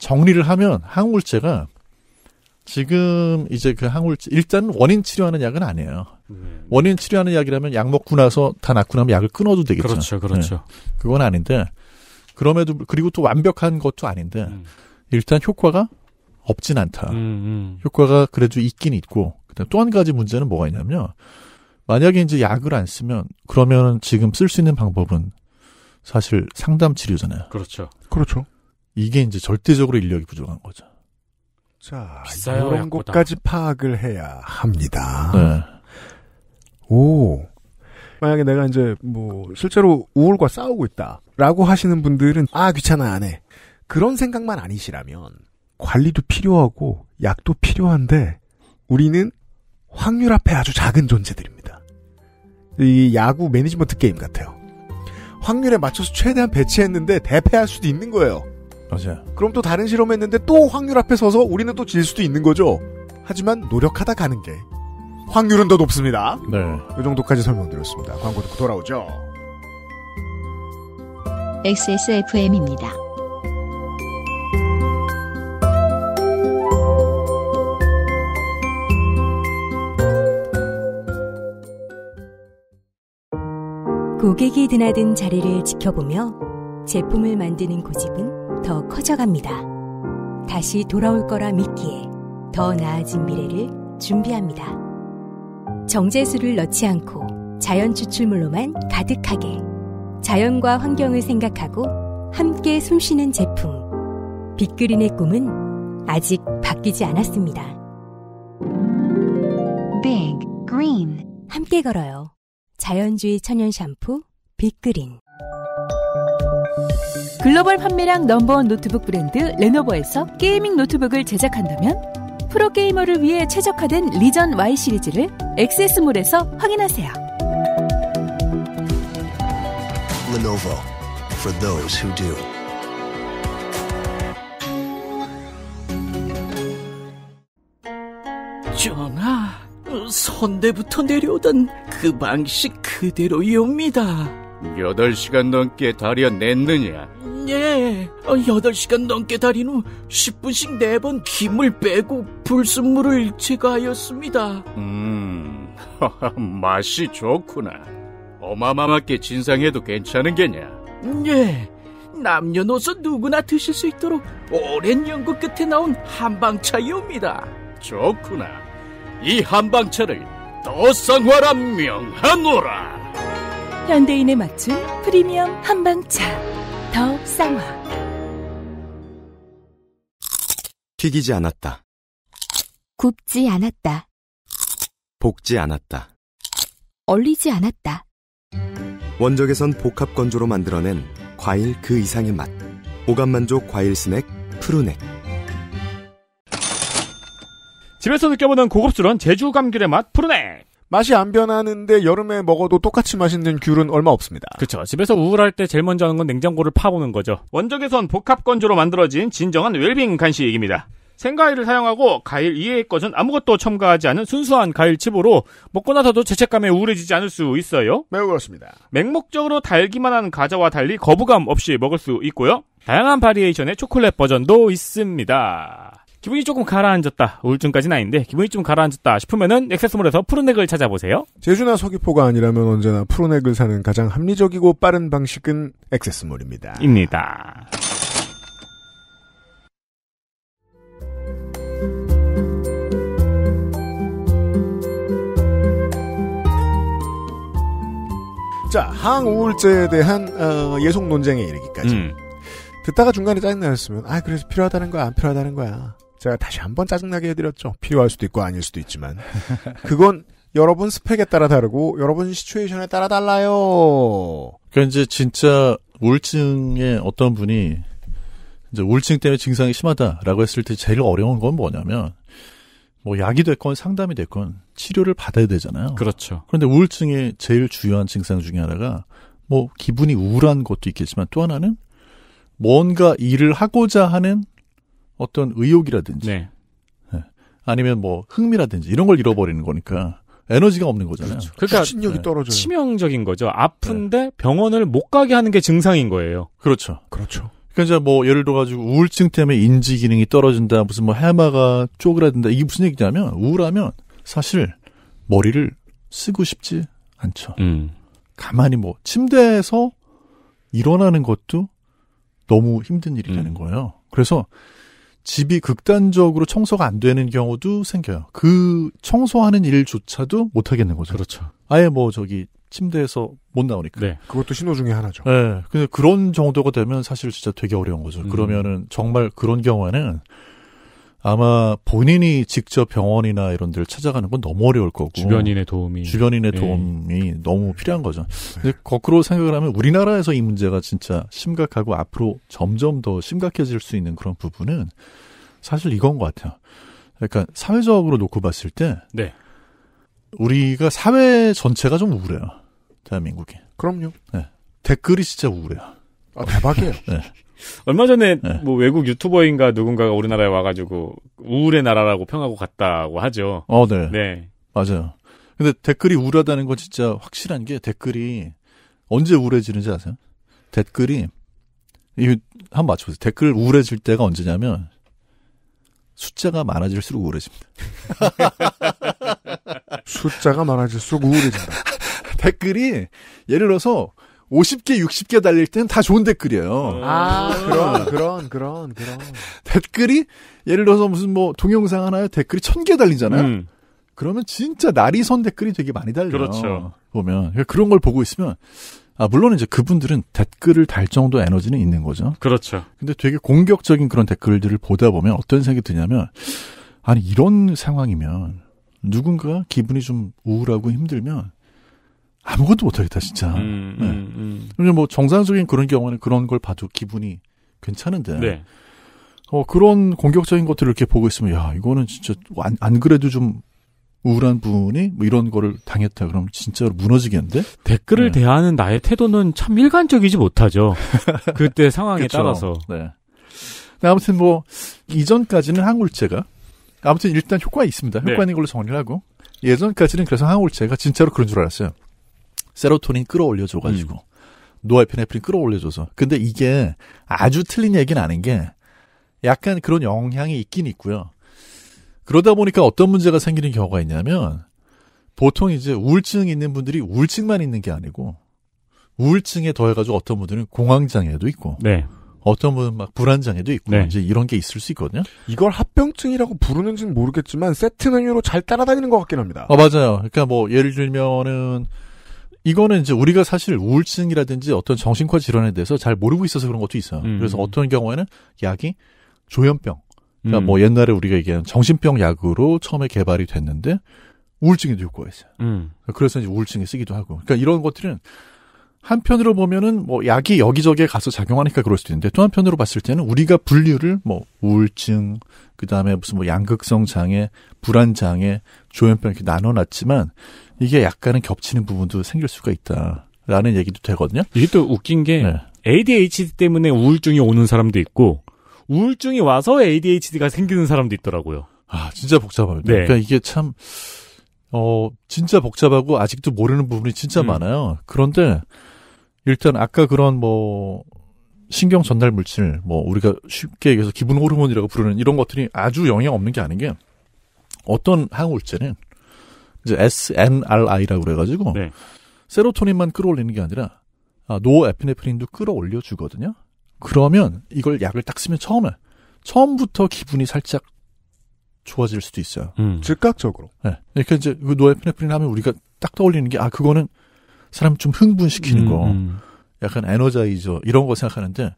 정리를 하면 항우울제가 지금 이제 그 항우울제 일단 원인 치료하는 약은 아니에요. 원인 치료하는 약이라면 약 먹고 나서 다 낫고 나면 약을 끊어도 되겠죠. 그렇죠. 네. 그건 아닌데 그럼에도 그리고 또 완벽한 것도 아닌데 일단 효과가 없진 않다. 효과가 그래도 있긴 있고 그다음 또 한 가지 문제는 뭐가 있냐면 만약에 이제 약을 안 쓰면 그러면 지금 쓸 수 있는 방법은 사실 상담 치료잖아요. 그렇죠. 이게 이제 절대적으로 인력이 부족한 거죠. 자, 이런 것까지 파악을 해야 합니다. 네. 오, 만약에 내가 이제 뭐 실제로 우울과 싸우고 있다라고 하시는 분들은 아 귀찮아 안 해 그런 생각만 아니시라면 관리도 필요하고 약도 필요한데 우리는 확률 앞에 아주 작은 존재들입니다. 이 야구 매니지먼트 게임 같아요. 확률에 맞춰서 최대한 배치했는데 대패할 수도 있는 거예요. 맞아요. 그럼 또 다른 실험했는데 또 확률 앞에 서서 우리는 또 질 수도 있는 거죠. 하지만 노력하다 가는 게 확률은 더 높습니다. 네. 이 정도까지 설명드렸습니다. 광고 듣고 돌아오죠. XSFM입니다. 고객이 드나든 자리를 지켜보며 제품을 만드는 고집은 더 커져갑니다. 다시 돌아올 거라 믿기에 더 나아진 미래를 준비합니다. 정제수를 넣지 않고 자연 추출물로만 가득하게 자연과 환경을 생각하고 함께 숨쉬는 제품 빅그린의 꿈은 아직 바뀌지 않았습니다. Big Green 함께 걸어요. 자연주의 천연 샴푸 빅그린 글로벌 판매량 넘버원 노트북 브랜드 레노버에서 게이밍 노트북을 제작한다면 프로게이머를 위해 최적화된 리전 Y 시리즈를 액세스몰에서 확인하세요. Lenovo for those who do. 전하, 선대부터 내려오던 그 방식 그대로이옵니다. 8시간 넘게 다려냈느냐? 예, 8시간 넘게 달인 후 10분씩 4번 김을 빼고 불순물을 제거하였습니다. 맛이 좋구나. 어마어마하게 진상해도 괜찮은 게냐? 예, 남녀노소 누구나 드실 수 있도록 오랜 연구 끝에 나온 한방차이옵니다. 좋구나. 이 한방차를 더 쌍화라 명하노라. 현대인에 맞춘 프리미엄 한방차. 더 쌍화 튀기지 않았다 굽지 않았다 볶지 않았다 얼리지 않았다 원적에선 복합 건조로 만들어낸 과일 그 이상의 맛 오감만족 과일 스낵 푸르넥 집에서 느껴보는 고급스러운 제주 감귤의 맛 푸르네. 맛이 안 변하는데 여름에 먹어도 똑같이 맛있는 귤은 얼마 없습니다. 그렇죠. 집에서 우울할 때 제일 먼저 하는 건 냉장고를 파보는 거죠. 원적외선 복합 건조로 만들어진 진정한 웰빙 간식입니다. 생과일을 사용하고 과일 이외의 것은 아무것도 첨가하지 않은 순수한 과일 칩으로 먹고 나서도 죄책감에 우울해지지 않을 수 있어요. 매우 그렇습니다. 맹목적으로 달기만 한 과자와 달리 거부감 없이 먹을 수 있고요. 다양한 바리에이션의 초콜릿 버전도 있습니다. 기분이 조금 가라앉았다. 우울증까지는 아닌데 기분이 좀 가라앉았다 싶으면은 액세스몰에서 푸른액을 찾아보세요. 제주나 서귀포가 아니라면 언제나 푸른액을 사는 가장 합리적이고 빠른 방식은 액세스몰입니다. 입니다. 자, 항우울제에 대한 예속 논쟁에 이르기까지. 듣다가 중간에 짜증나셨으면 아 그래서 필요하다는 거야 안 필요하다는 거야 제가 다시 한번 짜증나게 해드렸죠. 필요할 수도 있고 아닐 수도 있지만 그건 여러분 스펙에 따라 다르고 여러분 시츄에이션에 따라 달라요. 그러니까 이제 진짜 우울증의 어떤 분이 이제 우울증 때문에 증상이 심하다라고 했을 때 제일 어려운 건 뭐냐면 뭐 약이 됐건 상담이 됐건 치료를 받아야 되잖아요. 그렇죠. 그런데 우울증의 제일 주요한 증상 중에 하나가 뭐 기분이 우울한 것도 있겠지만 또 하나는 뭔가 일을 하고자 하는 어떤 의욕이라든지 네. 네. 아니면 뭐 흥미라든지 이런 걸 잃어버리는 거니까 에너지가 없는 거잖아요. 그렇죠. 그러니까 추진력이 네. 떨어져요. 치명적인 거죠. 아픈데 네. 병원을 못 가게 하는 게 증상인 거예요. 그렇죠. 그렇죠. 그러니까 뭐 예를 들어 가지고 우울증 때문에 인지 기능이 떨어진다. 무슨 뭐 해마가 쪼그라든다. 이게 무슨 얘기냐면 우울하면 사실 머리를 쓰고 싶지 않죠. 가만히 뭐 침대에서 일어나는 것도 너무 힘든 일이라는 거예요. 그래서 집이 극단적으로 청소가 안 되는 경우도 생겨요. 그 청소하는 일조차도 못 하겠는 거죠. 그렇죠. 아예 뭐 저기 침대에서 못 나오니까. 네. 그것도 신호 중에 하나죠. 네. 근데 그런 정도가 되면 사실 진짜 되게 어려운 거죠. 그러면은 정말 그런 경우에는 아마 본인이 직접 병원이나 이런 데를 찾아가는 건 너무 어려울 거고. 주변인의 도움이 너무 필요한 거죠. 근데 거꾸로 생각을 하면 우리나라에서 이 문제가 진짜 심각하고 앞으로 점점 더 심각해질 수 있는 그런 부분은 사실 이건 것 같아요. 그러니까 사회적으로 놓고 봤을 때. 네. 우리가 사회 전체가 좀 우울해요. 대한민국이. 그럼요. 네. 댓글이 진짜 우울해요. 아, 대박이에요. 네. 얼마 전에 네. 뭐 외국 유튜버인가 누군가가 우리나라에 와가지고 우울의 나라라고 평하고 갔다고 하죠. 네. 네. 맞아요. 근데 댓글이 우울하다는 건 진짜 확실한 게 댓글이 언제 우울해지는지 아세요? 댓글이, 이거 한번 맞춰보세요. 댓글 우울해질 때가 언제냐면 숫자가 많아질수록 우울해집니다. 숫자가 많아질수록 우울해진다. 댓글이 예를 들어서 50개, 60개 달릴 때는 다 좋은 댓글이에요. 아, 그런. 댓글이, 예를 들어서 무슨 뭐, 동영상 하나에 댓글이 1000개 달리잖아요? 그러면 진짜 날이 선 댓글이 되게 많이 달려요. 그렇죠. 보면. 그런 걸 보고 있으면, 아, 물론 이제 그분들은 댓글을 달 정도 에너지는 있는 거죠. 그렇죠. 근데 되게 공격적인 그런 댓글들을 보다 보면 어떤 생각이 드냐면, 아니, 이런 상황이면, 누군가 기분이 좀 우울하고 힘들면, 아무것도 못하겠다, 진짜. 네. 뭐, 정상적인 그런 경우는 그런 걸 봐도 기분이 괜찮은데. 네. 그런 공격적인 것들을 이렇게 보고 있으면, 야, 이거는 진짜, 안 그래도 좀 우울한 분이 뭐 이런 거를 당했다. 그럼 진짜로 무너지겠는데? 댓글을 네. 대하는 나의 태도는 참 일관적이지 못하죠. 그때 상황에 그쵸. 따라서. 네. 아무튼 뭐, 이전까지는 항울제가. 아무튼 일단 효과가 있습니다. 효과 있는 걸로 정리를 하고. 예전까지는 그래서 항울제가 진짜로 그런 줄 알았어요. 세로토닌 끌어올려줘가지고 노알피네프린 끌어올려줘서 근데 이게 아주 틀린 얘기는 아닌 게 약간 그런 영향이 있긴 있고요. 그러다 보니까 어떤 문제가 생기는 경우가 있냐면 보통 이제 우울증 있는 분들이 우울증만 있는 게 아니고 우울증에 더해가지고 어떤 분들은 공황장애도 있고 네. 어떤 분은 막 불안장애도 있고 네. 이제 이런 게 있을 수 있거든요. 이걸 합병증이라고 부르는지는 모르겠지만 세트 메뉴로 잘 따라다니는 것 같긴 합니다. 맞아요. 그러니까 뭐 예를 들면은 이거는 이제 우리가 사실 우울증이라든지 어떤 정신과 질환에 대해서 잘 모르고 있어서 그런 것도 있어요. 그래서 어떤 경우에는 약이 조현병. 그러니까 뭐 옛날에 우리가 얘기한 정신병 약으로 처음에 개발이 됐는데 우울증에도 효과가 있어요. 그래서 이제 우울증에 쓰기도 하고. 그러니까 이런 것들은 한편으로 보면은 뭐 약이 여기저기에 가서 작용하니까 그럴 수도 있는데 또 한편으로 봤을 때는 우리가 분류를 뭐 우울증, 그다음에 무슨 뭐 양극성 장애, 불안 장애, 조현병 이렇게 나눠놨지만 이게 약간은 겹치는 부분도 생길 수가 있다라는 얘기도 되거든요. 이게 또 웃긴 게 네. ADHD 때문에 우울증이 오는 사람도 있고 우울증이 와서 ADHD가 생기는 사람도 있더라고요. 아, 진짜 복잡합니다. 네. 그러니까 이게 참 진짜 복잡하고 아직도 모르는 부분이 진짜 많아요. 그런데 일단 아까 그런 뭐 신경 전달 물질, 뭐 우리가 쉽게 얘기해서 기분 호르몬이라고 부르는 이런 것들이 아주 영향 없는 게 아닌 게 어떤 항우울제는 이제 SNRI라고 그래가지고 네. 세로토닌만 끌어올리는 게 아니라 노에피네프린도 끌어올려 주거든요. 그러면 이걸 약을 딱 쓰면 처음부터 기분이 살짝 좋아질 수도 있어요. 즉각적으로. 네. 그러니까 이제 그 노에피네프린 하면 우리가 딱 떠올리는 게 그거는 사람 좀 흥분시키는 거, 약간 에너자이저 이런 거 생각하는데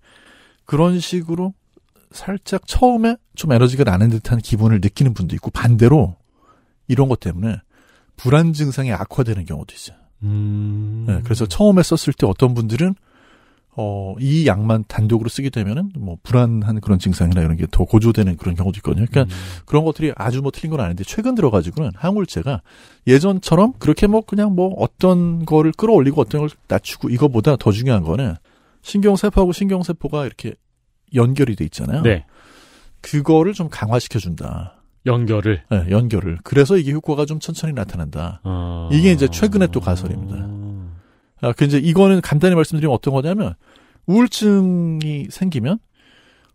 그런 식으로 살짝 처음에 좀 에너지가 나는 듯한 기분을 느끼는 분도 있고 반대로 이런 것 때문에 불안 증상이 악화되는 경우도 있어요. 네. 그래서 처음에 썼을 때 어떤 분들은 이 약만 단독으로 쓰게 되면은 뭐 불안한 그런 증상이나 이런 게 더 고조되는 그런 경우도 있거든요. 그러니까 그런 것들이 아주 뭐 틀린 건 아닌데 최근 들어가지고는 항울제가 예전처럼 그렇게 뭐 그냥 뭐 어떤 거를 끌어올리고 어떤 걸 낮추고 이거보다 더 중요한 거는 신경세포하고 신경세포가 이렇게 연결이 돼 있잖아요. 네. 그거를 좀 강화시켜준다. 연결을? 네, 연결을. 그래서 이게 효과가 좀 천천히 나타난다. 이게 이제 최근에 또 가설입니다. 그 이제 이거는 간단히 말씀드리면 어떤 거냐면 우울증이 생기면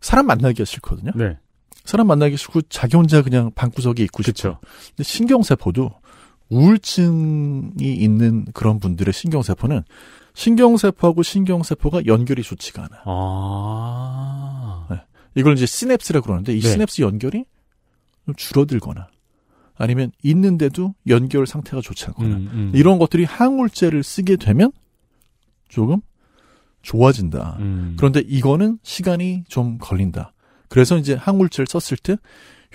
사람 만나기가 싫거든요. 네. 사람 만나기 싫고 자기 혼자 그냥 방구석에 있고 싶죠. 근데 신경세포도 우울증이 있는 그런 분들의 신경세포는 신경세포하고 신경세포가 연결이 좋지가 않아요. 아. 네. 이걸 이제 시냅스라고 그러는데 이 네. 시냅스 연결이 좀 줄어들거나 아니면 있는데도 연결 상태가 좋지 않거나 이런 것들이 항울제를 쓰게 되면 조금 좋아진다. 그런데 이거는 시간이 좀 걸린다. 그래서 이제 항울제를 썼을 때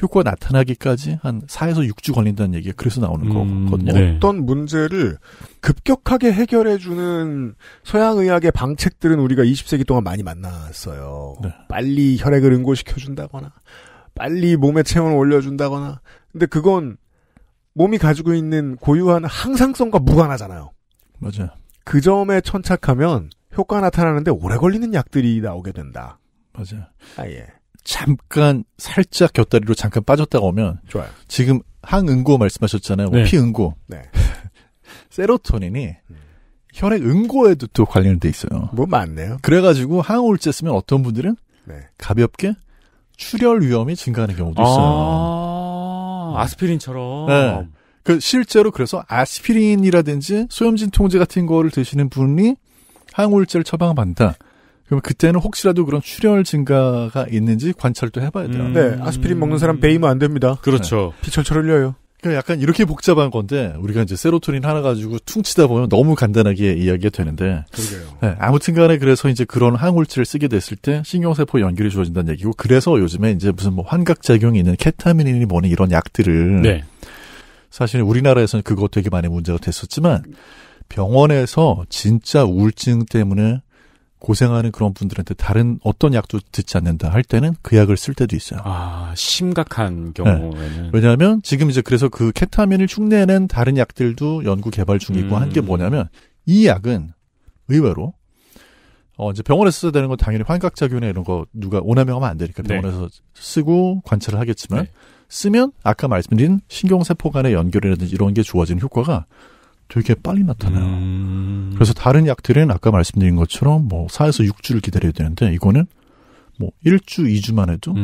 효과가 나타나기까지 한 4에서 6주 걸린다는 얘기가 그래서 나오는 거거든요. 네. 어떤 문제를 급격하게 해결해주는 서양의학의 방책들은 우리가 20세기 동안 많이 만났어요. 네. 빨리 혈액을 응고시켜준다거나 빨리 몸의 체온을 올려준다거나. 근데 그건 몸이 가지고 있는 고유한 항상성과 무관하잖아요. 맞아요. 그 점에 천착하면 효과 나타나는데 오래 걸리는 약들이 나오게 된다. 맞아요. 아예. 잠깐 살짝 곁다리로 잠깐 빠졌다가 오면 좋아요. 지금 항응고 말씀하셨잖아요. 네. 피응고. 네. 세로토닌이 혈액 응고에도 또 관련돼 있어요. 뭐 많네요. 그래가지고 항우울제 쓰면 어떤 분들은 네. 가볍게 출혈 위험이 증가하는 경우도 있어요. 아스피린처럼. 네. 실제로 그래서 아스피린이라든지 소염진 통제 같은 거를 드시는 분이 항우울제를 처방받는다. 그럼 그때는 혹시라도 그런 출혈 증가가 있는지 관찰도 해봐야 돼요. 네. 아스피린 먹는 사람 배이면 안 됩니다. 그렇죠. 네. 피철철 흘려요. 그러니까 약간 이렇게 복잡한 건데 우리가 이제 세로토닌 하나 가지고 퉁치다 보면 너무 간단하게 이야기가 되는데. 그러게요. 네, 아무튼간에 그래서 이제 그런 항울제를 쓰게 됐을 때 신경세포 연결이 좋아진다는 얘기고 그래서 요즘에 이제 무슨 뭐 환각작용이 있는 케타민이니 뭐니 이런 약들을 네. 사실 우리나라에서는 그것 되게 많이 문제가 됐었지만 병원에서 진짜 우울증 때문에 고생하는 그런 분들한테 다른 어떤 약도 듣지 않는다 할 때는 그 약을 쓸 때도 있어요. 아, 심각한 경우에는. 네. 왜냐하면 지금 이제 그래서 그 케타민을 흉내낸 다른 약들도 연구 개발 중이고 한 게 뭐냐면 이 약은 의외로 이제 병원에서 써야 되는 건 당연히 환각작용이나 이런 거 누가 오남용하면 안 되니까 병원에서 네. 쓰고 관찰을 하겠지만 네. 쓰면 아까 말씀드린 신경세포 간의 연결이라든지 이런 게 좋아지는 효과가 되게 빨리 나타나요. 그래서 다른 약들은 아까 말씀드린 것처럼 뭐 4에서 6주를 기다려야 되는데 이거는 뭐 1주, 2주만 해도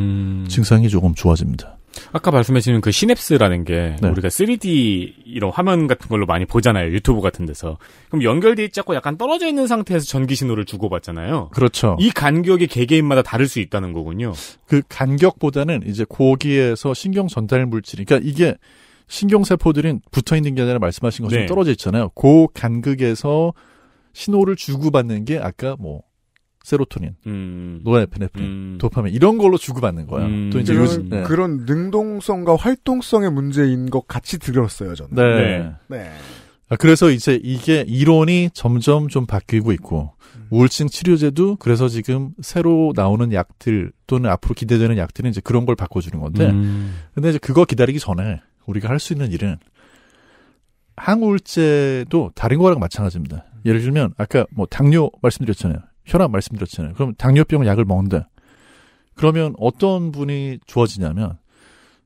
증상이 조금 좋아집니다. 아까 말씀하시는 그 시냅스라는 게 네. 우리가 3D 이런 화면 같은 걸로 많이 보잖아요. 유튜브 같은 데서. 그럼 연결돼 있지 않고 약간 떨어져 있는 상태에서 전기 신호를 주고받잖아요. 그렇죠. 이 간격이 개개인마다 다를 수 있다는 거군요. 그 간격보다는 이제 거기에서 신경 전달 물질. 그러니까 이게 신경세포들은 붙어있는 게 아니라 말씀하신 것처럼 네. 떨어져 있잖아요. 그 간극에서 신호를 주고받는 게 아까 뭐 세로토닌, 노에피네프린, 도파민 이런 걸로 주고받는 거예요. 또 이제 네. 그런 능동성과 활동성의 문제인 것 같이 들었어요. 저는. 네. 네. 그래서 이제 이게 이론이 점점 좀 바뀌고 있고 우울증 치료제도 그래서 지금 새로 나오는 약들 또는 앞으로 기대되는 약들은 이제 그런 걸 바꿔주는 건데 근데 이제 그거 기다리기 전에 우리가 할 수 있는 일은 항우울제도 다른 거랑 마찬가지입니다. 예를 들면 아까 뭐 당뇨 말씀드렸잖아요. 혈압 말씀드렸잖아요. 그럼 당뇨병 약을 먹는다. 그러면 어떤 분이 좋아지냐면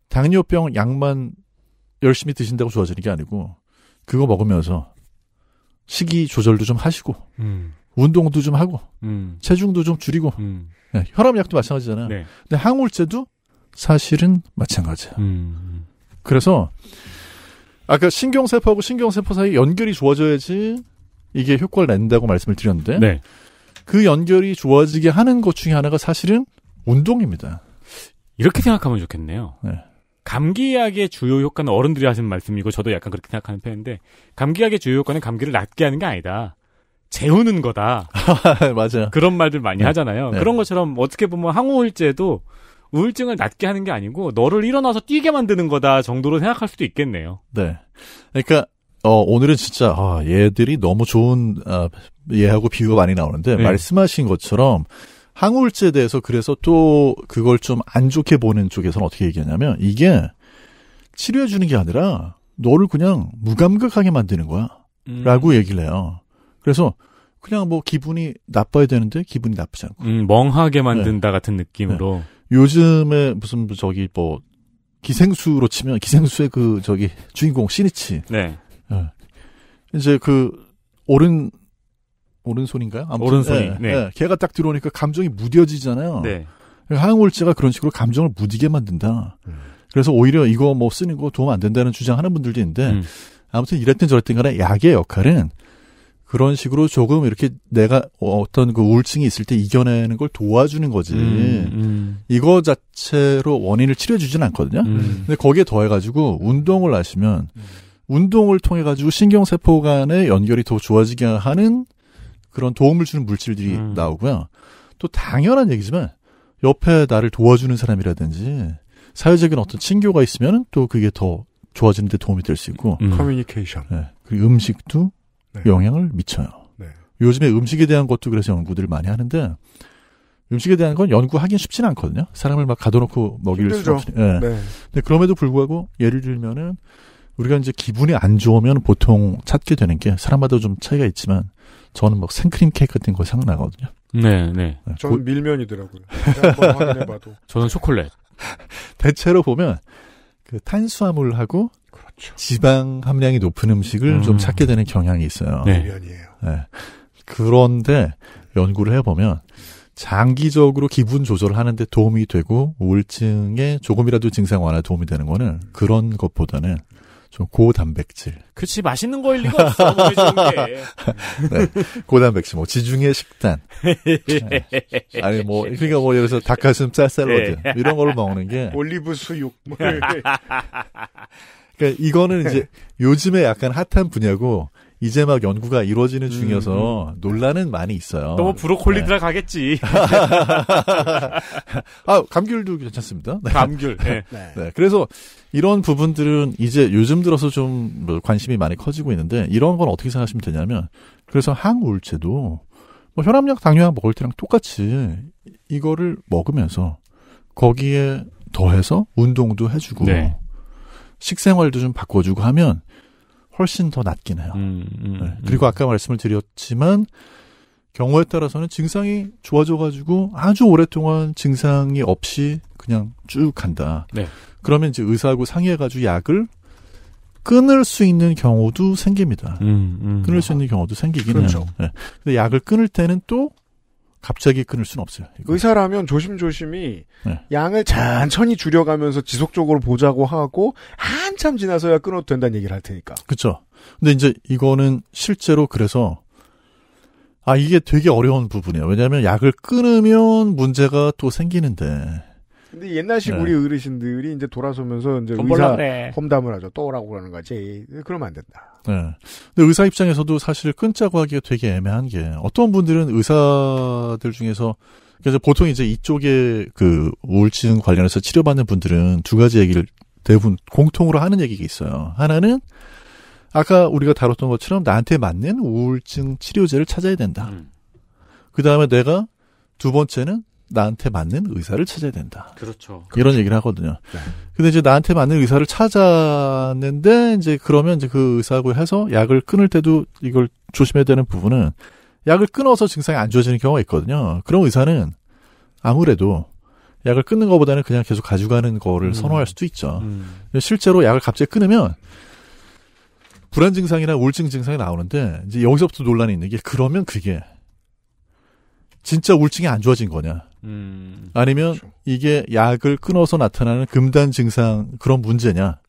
당뇨병 약만 열심히 드신다고 좋아지는 게 아니고 그거 먹으면서 식이 조절도 좀 하시고 운동도 좀 하고 체중도 좀 줄이고 네, 혈압약도 마찬가지잖아요. 네. 근데 항우울제도 사실은 마찬가지야. 그래서 아까 신경세포하고 신경세포 사이 연결이 좋아져야지 이게 효과를 낸다고 말씀을 드렸는데 네. 그 연결이 좋아지게 하는 것 중에 하나가 사실은 운동입니다. 이렇게 생각하면 좋겠네요. 네. 감기약의 주요 효과는 어른들이 하신 말씀이고 저도 약간 그렇게 생각하는 편인데 감기약의 주요 효과는 감기를 낫게 하는 게 아니다. 재우는 거다. 맞아요. 그런 말들 많이 네. 하잖아요. 네. 그런 것처럼 어떻게 보면 항우울제도 우울증을 낫게 하는 게 아니고 너를 일어나서 뛰게 만드는 거다 정도로 생각할 수도 있겠네요. 네. 그러니까 오늘은 진짜 얘들이 너무 좋은 얘하고 비유가 많이 나오는데 네. 말씀하신 것처럼 항우울제에 대해서 그래서 또 그걸 좀 안 좋게 보는 쪽에서는 어떻게 얘기하냐면 이게 치료해 주는 게 아니라 너를 그냥 무감각하게 만드는 거야 라고 얘기를 해요. 그래서 그냥 뭐 기분이 나빠야 되는데 기분이 나쁘지 않고 멍하게 만든다 네. 같은 느낌으로 네. 요즘에 무슨 기생수로 치면 기생수의 주인공 시니치. 네. 네. 이제 오른손인가요? 아무튼, 오른손이. 네. 네. 네. 걔가 딱 들어오니까 감정이 무뎌지잖아요. 네. 항우울제가 그런 식으로 감정을 무디게 만든다. 그래서 오히려 이거 뭐 쓰는 거 도움 안 된다는 주장하는 분들도 있는데 아무튼 이랬든 저랬든 간에 약의 역할은 그런 식으로 조금 이렇게 내가 어떤 그 우울증이 있을 때 이겨내는 걸 도와주는 거지. 이거 자체로 원인을 치료해 주진 않거든요. 근데 거기에 더해가지고 운동을 하시면 운동을 통해가지고 신경세포 간의 연결이 더 좋아지게 하는 그런 도움을 주는 물질들이 나오고요. 또 당연한 얘기지만 옆에 나를 도와주는 사람이라든지 사회적인 어떤 친교가 있으면 또 그게 더 좋아지는 데 도움이 될 수 있고. 커뮤니케이션. 네. 그리고 음식도 네. 영향을 미쳐요. 네. 요즘에 음식에 대한 것도 그래서 연구들을 많이 하는데 음식에 대한 건 연구하긴 쉽진 않거든요. 사람을 막 가둬놓고 먹일 수 없으니. 네. 네. 근데 그럼에도 불구하고 예를 들면은 우리가 이제 기분이 안 좋으면 보통 찾게 되는 게 사람마다 좀 차이가 있지만 저는 막 생크림 케이크 같은 거 생각나거든요. 네, 네. 네. 저는 밀면이더라고요. 한번 확인해봐도. 저는 초콜릿. 대체로 보면 그 탄수화물하고 지방 함량이 높은 음식을 좀 찾게 되는 경향이 있어요. 네. 네. 그런데 연구를 해보면 장기적으로 기분 조절하는 데 도움이 되고 우울증에 조금이라도 증상 완화에 도움이 되는 거는 그런 것보다는 좀 고단백질. 그렇지 맛있는 거일 리가 없어. 네. 고단백질 뭐 지중해 식단. 네. 아니 뭐 그러니까 뭐 여기서 닭가슴 살 샐러드 네. 이런 걸 먹는 게 올리브 수육. 그러니까 이거는 이제 요즘에 약간 핫한 분야고 이제 막 연구가 이루어지는 중이어서 논란은 많이 있어요. 너무 브로콜리 네. 들어가겠지. 아 감귤도 괜찮습니다. 네. 감귤. 네. 네. 그래서 이런 부분들은 이제 요즘 들어서 좀 관심이 많이 커지고 있는데 이런 건 어떻게 생각하시면 되냐면 그래서 항우울제도 뭐 혈압약, 당뇨약 먹을 때랑 똑같이 이거를 먹으면서 거기에 더해서 운동도 해주고. 네. 식생활도 좀 바꿔주고 하면 훨씬 더 낫긴 해요. 네. 그리고 아까 말씀을 드렸지만 경우에 따라서는 증상이 좋아져가지고 아주 오랫동안 증상이 없이 그냥 쭉 간다. 네. 그러면 이제 의사하고 상의해가지고 약을 끊을 수 있는 경우도 생깁니다. 끊을 수 있는 경우도 생기긴 그렇죠. 해요. 네. 근데 약을 끊을 때는 또 갑자기 끊을 수는 없어요. 이건. 의사라면 조심조심히 네. 양을 천천히 줄여가면서 지속적으로 보자고 하고 한참 지나서야 끊어도 된다는 얘기를 할 테니까. 그렇죠. 근데 이제 이거는 실제로 그래서 이게 되게 어려운 부분이에요. 왜냐하면 약을 끊으면 문제가 또 생기는데. 근데 옛날식 네. 우리 어르신들이 이제 돌아서면서 이제 의사 험담을 하죠. 또 오라고 그러는 거지. 그러면 안 된다. 네. 근데 의사 입장에서도 사실 끊자고 하기가 되게 애매한 게 어떤 분들은 의사들 중에서 그래서 보통 이제 이쪽에 그 우울증 관련해서 치료받는 분들은 두 가지 얘기를 대부분 공통으로 하는 얘기가 있어요. 하나는 아까 우리가 다뤘던 것처럼 나한테 맞는 우울증 치료제를 찾아야 된다. 그 다음에 내가 두 번째는 나한테 맞는 의사를 찾아야 된다. 그렇죠. 이런 얘기를 하거든요. 네. 근데 이제 나한테 맞는 의사를 찾았는데 이제 그러면 이제 그 의사하고 해서 약을 끊을 때도 이걸 조심해야 되는 부분은 약을 끊어서 증상이 안 좋아지는 경우가 있거든요. 그럼 의사는 아무래도 약을 끊는 것보다는 그냥 계속 가져가는 거를 선호할 수도 있죠. 실제로 약을 갑자기 끊으면 불안 증상이나 우울증 증상이 나오는데 이제 여기서부터 논란이 있는 게 그러면 그게 진짜 우울증이 안 좋아진 거냐 아니면 그렇죠. 이게 약을 끊어서 나타나는 금단 증상 그런 문제냐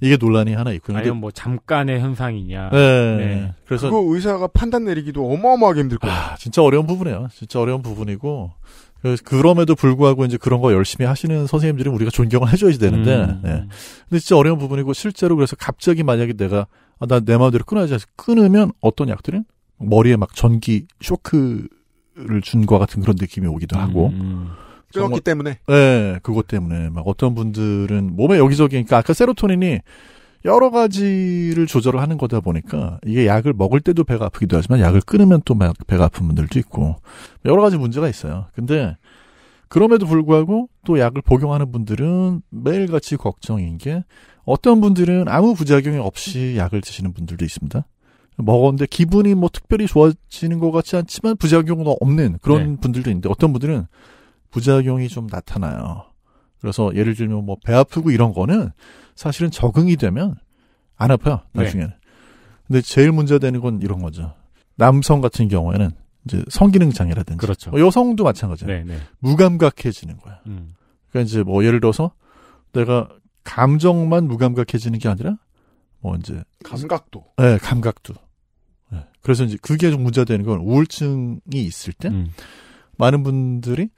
이게 논란이 하나 있고요. 아니면 뭐 잠깐의 현상이냐. 네. 네. 그래서 그거 의사가 판단 내리기도 어마어마하게 힘들 거예요. 아, 진짜 어려운 부분이에요. 진짜 어려운 부분이고 그럼에도 불구하고 이제 그런 거 열심히 하시는 선생님들은 우리가 존경을 해줘야 되는데 네. 근데 진짜 어려운 부분이고 실제로 그래서 갑자기 만약에 내가 나 내 마음대로 끊어야지 해서 끊으면 어떤 약들은 머리에 막 전기 쇼크 를 준 것 같은 그런 느낌이 오기도 하고 끊었기 때문에 네 그것 때문에 막 어떤 분들은 몸에 여기저기 그러니까 아까 세로토닌이 여러 가지를 조절을 하는 거다 보니까 이게 약을 먹을 때도 배가 아프기도 하지만 약을 끊으면 또 막 배가 아픈 분들도 있고 여러 가지 문제가 있어요. 근데 그럼에도 불구하고 또 약을 복용하는 분들은 매일같이 걱정인 게 어떤 분들은 아무 부작용이 없이 약을 드시는 분들도 있습니다. 먹었는데 기분이 뭐 특별히 좋아지는 것 같지 않지만 부작용은 없는 그런 네. 분들도 있는데 어떤 분들은 부작용이 좀 나타나요. 그래서 예를 들면 뭐 배 아프고 이런 거는 사실은 적응이 되면 안 아파요. 나중에는. 네. 근데 제일 문제되는 건 이런 거죠. 남성 같은 경우에는 이제 성기능 장애라든지 그렇죠. 여성도 마찬가지예요. 네, 네. 무감각해지는 거야. 그러니까 이제 뭐 예를 들어서 내가 감정만 무감각해지는 게 아니라 뭐 이제 감각도. 네, 감각도. 네. 그래서 이제 그게 좀 문제가 되는 건 우울증이 있을 때 많은 분들이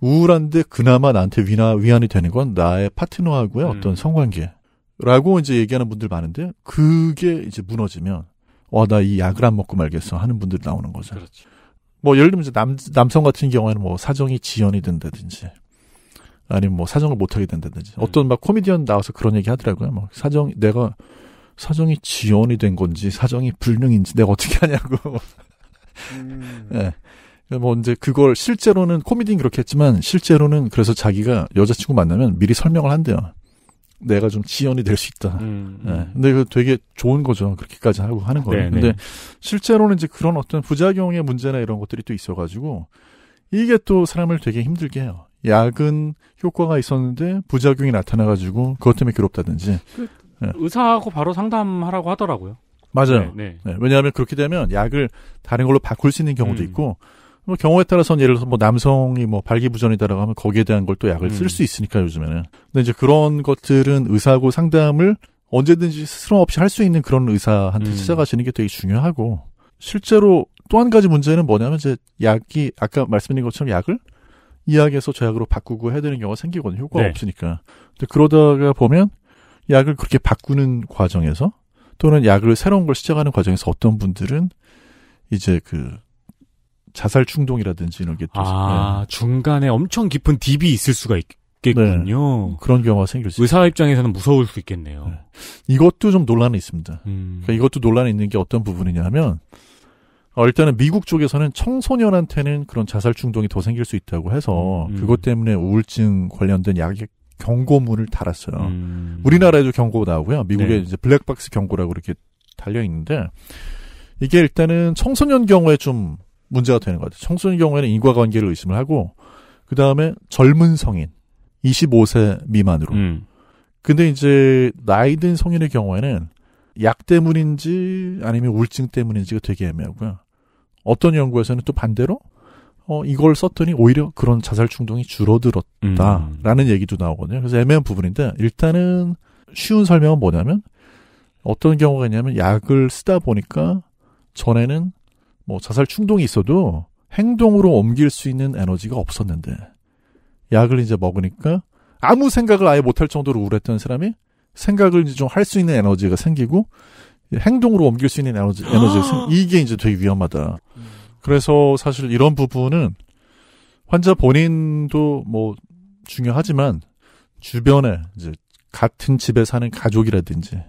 우울한데 그나마 나한테 위안이 되는 건 나의 파트너하고의 어떤 성관계라고 이제 얘기하는 분들 많은데 그게 이제 무너지면 와, 나 이 약을 안 먹고 말겠어 하는 분들이 나오는 거죠. 그렇죠. 뭐 예를 들면 이제 남성 같은 경우에는 뭐 사정이 지연이 된다든지 아니면 뭐 사정을 못 하게 된다든지 어떤 막 코미디언 나와서 그런 얘기 하더라고요. 막 사정이 지연이 된 건지 사정이 불능인지 내가 어떻게 하냐고. 네. 뭐 이제 그걸 실제로는 코미디는 그렇게 했지만 실제로는 그래서 자기가 여자친구 만나면 미리 설명을 한대요. 내가 좀 지연이 될 수 있다. 네. 근데 그 되게 좋은 거죠. 그렇게까지 하고 하는 거예요. 네네. 근데 실제로는 이제 그런 어떤 부작용의 문제나 이런 것들이 또 있어가지고 이게 또 사람을 되게 힘들게 해요. 약은 효과가 있었는데 부작용이 나타나가지고 그것 때문에 괴롭다든지. 네. 의사하고 바로 상담하라고 하더라고요. 맞아요. 네, 네. 네, 왜냐하면 그렇게 되면 약을 다른 걸로 바꿀 수 있는 경우도 있고, 뭐 경우에 따라서는 예를 들어서 뭐 남성이 뭐 발기부전이다라고 하면 거기에 대한 걸 또 약을 쓸 수 있으니까 요즘에는. 근데 이제 그런 것들은 의사하고 상담을 언제든지 스스럼 없이 할 수 있는 그런 의사한테 찾아가시는 게 되게 중요하고, 실제로 또 한 가지 문제는 뭐냐면 이제 약이 아까 말씀드린 것처럼 약을 이 약에서 저 약으로 바꾸고 해야 되는 경우가 생기거든요. 효과가 네. 없으니까. 근데 그러다가 보면 약을 그렇게 바꾸는 과정에서 또는 약을 새로운 걸 시작하는 과정에서 어떤 분들은 이제 그 자살 충동이라든지 이런 게 또 네. 중간에 엄청 깊은 딥이 있을 수가 있겠군요. 네. 그런 경우가 생길 수 있어요. 의사 입장에서는 무서울 수 있겠네요. 네. 이것도 좀 논란이 있습니다. 그러니까 이것도 논란이 있는 게 어떤 부분이냐 하면 일단은 미국 쪽에서는 청소년한테는 그런 자살 충동이 더 생길 수 있다고 해서 그것 때문에 우울증 관련된 약의 경고문을 달았어요. 우리나라에도 경고 나오고요. 미국에 네. 이제 블랙박스 경고라고 이렇게 달려 있는데 이게 일단은 청소년 경우에 좀 문제가 되는 것 같아요. 청소년 경우에는 인과관계를 의심을 하고 그 다음에 젊은 성인 25세 미만으로. 근데 이제 나이 든 성인의 경우에는 약 때문인지 아니면 우울증 때문인지가 되게 애매하고요. 어떤 연구에서는 또 반대로 이걸 썼더니 오히려 그런 자살 충동이 줄어들었다라는 얘기도 나오거든요. 그래서 애매한 부분인데 일단은 쉬운 설명은 뭐냐면 어떤 경우가 있냐면 약을 쓰다 보니까 전에는 뭐 자살 충동이 있어도 행동으로 옮길 수 있는 에너지가 없었는데 약을 이제 먹으니까 아무 생각을 아예 못할 정도로 우울했던 사람이 생각을 좀 할 수 있는 에너지가 생기고 행동으로 옮길 수 있는 에너지가 이게 이제 되게 위험하다. 그래서 사실 이런 부분은 환자 본인도 뭐 중요하지만 주변에 이제 같은 집에 사는 가족이라든지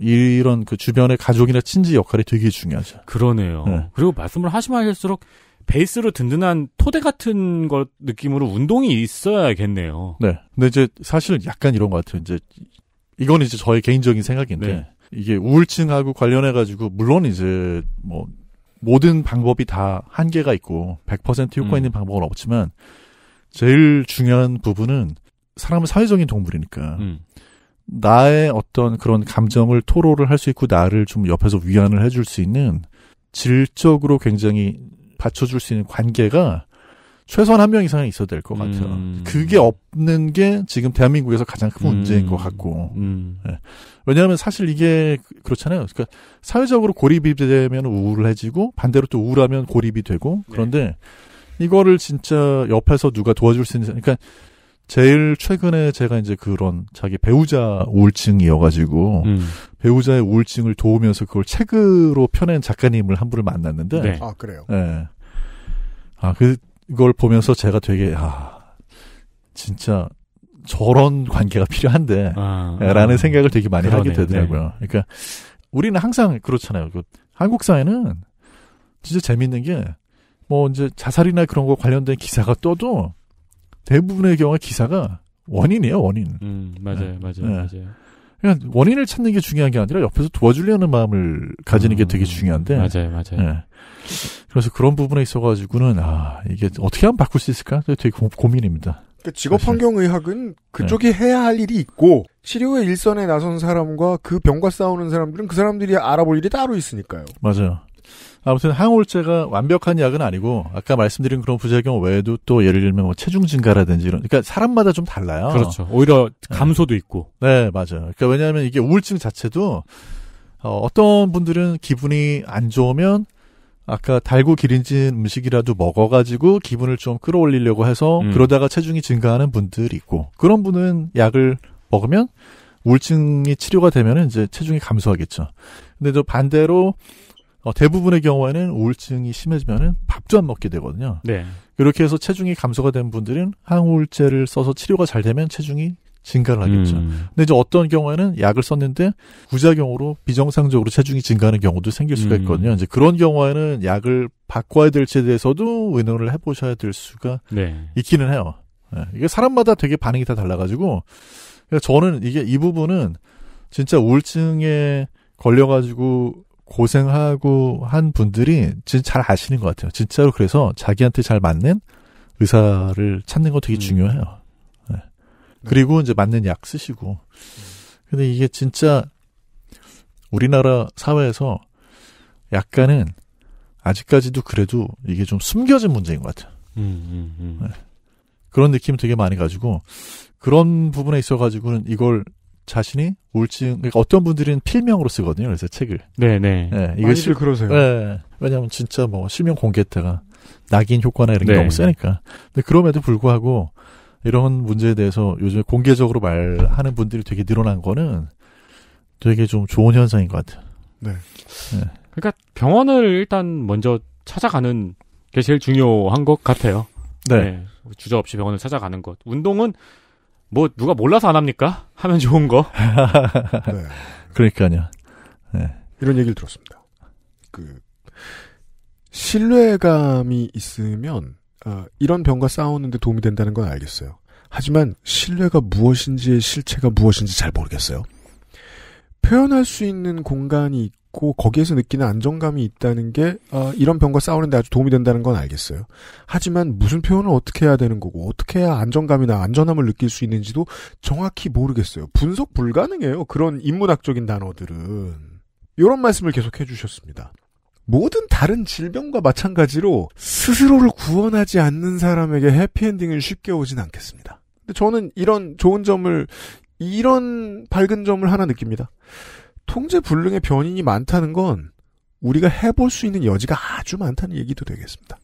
이런 그 주변의 가족이나 친지 역할이 되게 중요하죠. 그러네요. 네. 그리고 말씀을 하시면 할수록 베이스로 든든한 토대 같은 것 느낌으로 운동이 있어야겠네요. 네. 근데 이제 사실 약간 이런 것 같아요. 이제 이건 이제 저의 개인적인 생각인데 네. 이게 우울증하고 관련해가지고 물론 이제 뭐 모든 방법이 다 한계가 있고 100% 효과 있는 방법은 없지만 제일 중요한 부분은 사람은 사회적인 동물이니까 나의 어떤 그런 감정을 토로를 할 수 있고 나를 좀 옆에서 위안을 해줄 수 있는 질적으로 굉장히 받쳐줄 수 있는 관계가 최소한 한 명 이상은 있어야 될 것 같아요. 그게 없는 게 지금 대한민국에서 가장 큰 문제인 것 같고. 네. 왜냐하면 사실 이게 그렇잖아요. 그러니까 사회적으로 고립이 되면 우울해지고 반대로 또 우울하면 고립이 되고 그런데 네. 이거를 진짜 옆에서 누가 도와줄 수 있는 그러니까 제일 최근에 제가 이제 그런 자기 배우자 우울증이어가지고 배우자의 우울증을 도우면서 그걸 책으로 펴낸 작가님을 한 분을 만났는데 네. 아 그래요? 네. 아 그걸 보면서 제가 되게 진짜 저런 관계가 필요한데 라는 생각을 되게 많이 하게 되더라고요. 네. 그러니까 우리는 항상 그렇잖아요. 한국 사회는 진짜 재밌는 게 뭐 이제 자살이나 그런 거 관련된 기사가 떠도 대부분의 경우에 기사가 원인이에요, 원인. 맞아요, 네. 맞아요, 네. 맞아요. 그러니까 원인을 찾는 게 중요한 게 아니라 옆에서 도와주려는 마음을 가지는 게 되게 중요한데. 맞아요, 맞아요. 네. 그래서 그런 부분에 있어가지고는 이게 어떻게 하면 바꿀 수 있을까? 되게 고민입니다. 그러니까 직업 환경의학은 그쪽이 네. 해야 할 일이 있고 치료의 일선에 나선 사람과 그 병과 싸우는 사람들은 그 사람들이 알아볼 일이 따로 있으니까요. 맞아요. 아무튼 항우울제가 완벽한 약은 아니고 아까 말씀드린 그런 부작용 외에도 또 예를 들면 뭐 체중 증가라든지 이런 그러니까 사람마다 좀 달라요. 그렇죠. 오히려 감소도 네. 있고. 네, 맞아요. 그러니까 왜냐하면 이게 우울증 자체도 어떤 분들은 기분이 안 좋으면 아까 달고 기름진 음식이라도 먹어가지고 기분을 좀 끌어올리려고 해서 그러다가 체중이 증가하는 분들이 있고 그런 분은 약을 먹으면 우울증이 치료가 되면 이제 체중이 감소하겠죠. 근데 또 반대로 대부분의 경우에는 우울증이 심해지면은 밥도 안 먹게 되거든요. 네. 그렇게 해서 체중이 감소가 된 분들은 항우울제를 써서 치료가 잘 되면 체중이 증가를 하겠죠. 근데 이제 어떤 경우에는 약을 썼는데 부작용으로 비정상적으로 체중이 증가하는 경우도 생길 수가 있거든요. 이제 그런 경우에는 약을 바꿔야 될지에 대해서도 의논을 해보셔야 될 수가 네. 있기는 해요. 네. 이게 사람마다 되게 반응이 다 달라가지고 저는 이게 이 부분은 진짜 우울증에 걸려가지고 고생하고 한 분들이 진짜 잘 아시는 것 같아요. 진짜로 그래서 자기한테 잘 맞는 의사를 찾는 거 되게 중요해요. 네. 그리고 이제 맞는 약 쓰시고. 근데 이게 진짜 우리나라 사회에서 약간은 아직까지도 그래도 이게 좀 숨겨진 문제인 것 같아요. 네. 그런 느낌 되게 많이 가지고 그런 부분에 있어가지고는 이걸 자신이 우울증, 그러니까 어떤 분들은 필명으로 쓰거든요. 그래서 책을. 네네. 네, 이거 많이들 그러세요. 네, 왜냐하면 진짜 뭐 실명 공개했다가 낙인 효과나 이런 게 네. 너무 세니까. 근데 그럼에도 불구하고 이런 문제에 대해서 요즘에 공개적으로 말하는 분들이 되게 늘어난 거는 되게 좀 좋은 현상인 것 같아요. 네. 네. 그러니까 병원을 일단 먼저 찾아가는 게 제일 중요한 것 같아요. 네. 네. 주저 없이 병원을 찾아가는 것. 운동은 뭐 누가 몰라서 안 합니까? 하면 좋은 거. 네. 그러니까요. 네. 이런 얘기를 들었습니다. 그 신뢰감이 있으면 이런 병과 싸우는데 도움이 된다는 건 알겠어요. 하지만 신뢰가 무엇인지의 실체가 무엇인지 잘 모르겠어요. 표현할 수 있는 공간이 있고 거기에서 느끼는 안정감이 있다는 게 이런 병과 싸우는데 아주 도움이 된다는 건 알겠어요. 하지만 무슨 표현을 어떻게 해야 되는 거고 어떻게 해야 안정감이나 안전함을 느낄 수 있는지도 정확히 모르겠어요. 분석 불가능해요. 그런 인문학적인 단어들은. 이런 말씀을 계속 해주셨습니다. 모든 다른 질병과 마찬가지로 스스로를 구원하지 않는 사람에게 해피엔딩은 쉽게 오진 않겠습니다. 근데 저는 이런 좋은 점을 이런 밝은 점을 하나 느낍니다. 통제불능의 변인이 많다는 건 우리가 해볼 수 있는 여지가 아주 많다는 얘기도 되겠습니다.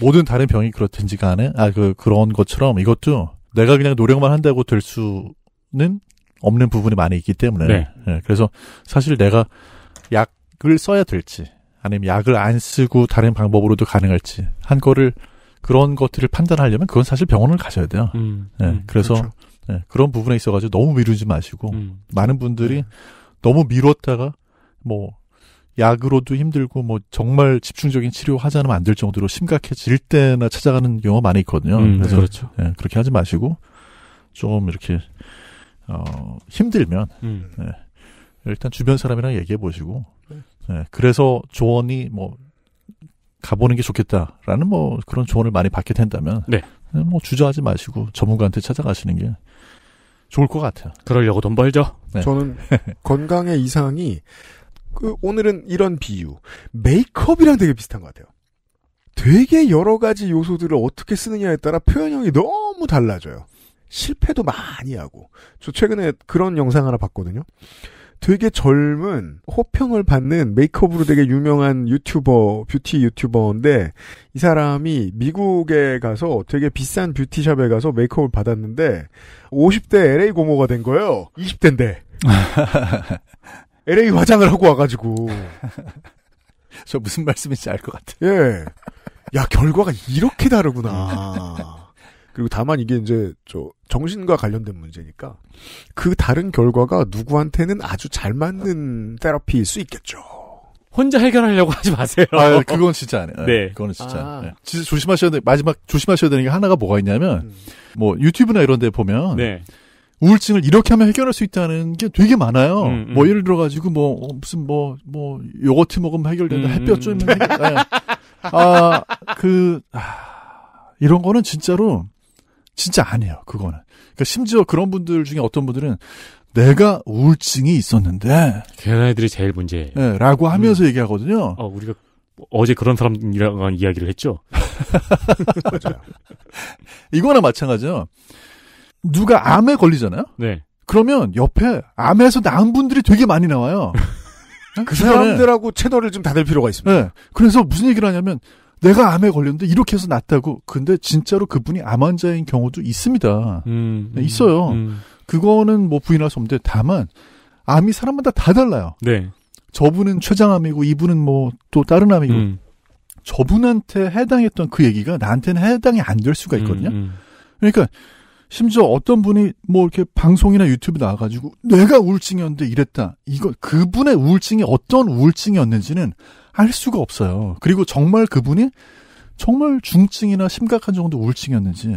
모든 다른 병이 그렇든지가 안에 그런 것처럼 이것도 내가 그냥 노력만 한다고 될 수는 없는 부분이 많이 있기 때문에 네. 네, 그래서 사실 내가 약을 써야 될지 아니면 약을 안 쓰고 다른 방법으로도 가능할지 한 거를 그런 것들을 판단하려면 그건 사실 병원을 가셔야 돼요. 네, 그래서 그렇죠. 네, 그런 부분에 있어가지고 너무 미루지 마시고 많은 분들이 너무 미뤘다가 뭐 약으로도 힘들고 뭐 정말 집중적인 치료 하지 않으면 안 될 정도로 심각해질 때나 찾아가는 경우가 많이 있거든요. 그래서 그렇죠. 예, 그렇게 하지 마시고 좀 이렇게 힘들면 예, 일단 주변 사람이랑 얘기해 보시고 예, 그래서 조언이 뭐 가보는 게 좋겠다라는 뭐 그런 조언을 많이 받게 된다면 네. 뭐 주저하지 마시고 전문가한테 찾아가시는 게 좋을 것 같아요. 그러려고 돈 벌죠. 네. 저는 건강의 이상이 오늘은 이런 비유 메이크업이랑 되게 비슷한 것 같아요. 되게 여러 가지 요소들을 어떻게 쓰느냐에 따라 표현형이 너무 달라져요. 실패도 많이 하고 저 최근에 그런 영상 하나 봤거든요. 되게 젊은 호평을 받는 메이크업으로 되게 유명한 유튜버, 뷰티 유튜버인데 이 사람이 미국에 가서 되게 비싼 뷰티샵에 가서 메이크업을 받았는데 50대 LA 고모가 된 거예요. 20대인데. LA 화장을 하고 와가지고. 저 무슨 말씀인지 알 것 같아요. 예. 야, 결과가 이렇게 다르구나. 그리고 다만 이게 이제 저 정신과 관련된 문제니까 그 다른 결과가 누구한테는 아주 잘 맞는 테라피일 수 있겠죠. 혼자 해결하려고 하지 마세요. 아, 그건 진짜 안 해요. 네. 그건 진짜 안 해요. 진짜 조심하셔야 돼. 마지막 조심하셔야 되는 게 하나가 뭐가 있냐면 뭐 유튜브나 이런 데 보면 네. 우울증을 이렇게 하면 해결할 수 있다는 게 되게 많아요. 뭐 예를 들어 가지고 뭐 무슨 뭐 요거트 먹으면 해결된다. 햇볕 쬐면 해결. 이런 거는 진짜로 진짜 안 해요, 그거는. 그러니까 심지어 그런 분들 중에 어떤 분들은 내가 우울증이 있었는데. 그런 애들이 제일 문제예요. 네, 라고 하면서 얘기하거든요. 우리가 어제 그런 사람이랑 이야기를 했죠. 맞아요. 이거나 마찬가지죠. 누가 암에 걸리잖아요? 네. 그러면 옆에 암에서 나은 분들이 되게 많이 나와요. 그 사람들하고 채널을 좀 닫을 필요가 있습니다. 네. 그래서 무슨 얘기를 하냐면, 내가 암에 걸렸는데 이렇게 해서 낫다고. 근데 진짜로 그분이 암 환자인 경우도 있습니다. 있어요. 그거는 뭐 부인할 수 없는데 다만 암이 사람마다 다 달라요. 네. 저분은 췌장암이고 이분은 뭐 또 다른 암이고 저분한테 해당했던 그 얘기가 나한테는 해당이 안 될 수가 있거든요. 그러니까 심지어 어떤 분이 뭐 이렇게 방송이나 유튜브 나와가지고 내가 우울증이었는데 이랬다. 이거 그분의 우울증이 어떤 우울증이었는지는 알 수가 없어요. 그리고 정말 그분이 정말 중증이나 심각한 정도 우울증이었는지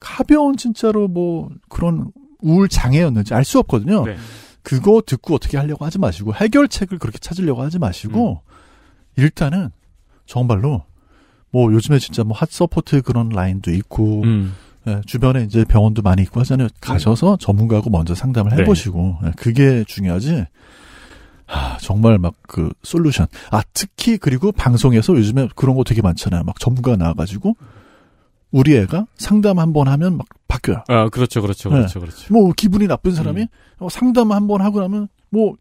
가벼운 진짜로 뭐 그런 우울장애였는지 알 수 없거든요. 네. 그거 듣고 어떻게 하려고 하지 마시고 해결책을 그렇게 찾으려고 하지 마시고 일단은 정말로 뭐 요즘에 진짜 뭐 핫서포트 그런 라인도 있고 예, 주변에 이제 병원도 많이 있고 하잖아요. 가셔서 전문가하고 먼저 상담을 해보시고 네. 예, 그게 중요하지. 정말 막 그 솔루션. 특히 그리고 방송에서 요즘에 그런 거 되게 많잖아요. 막 전문가 나와가지고 우리 애가 상담 한번 하면 막 바뀌어요. 아, 그렇죠. 네. 그렇죠. 뭐 기분이 나쁜 사람이 상담 한번 하고 나면 뭐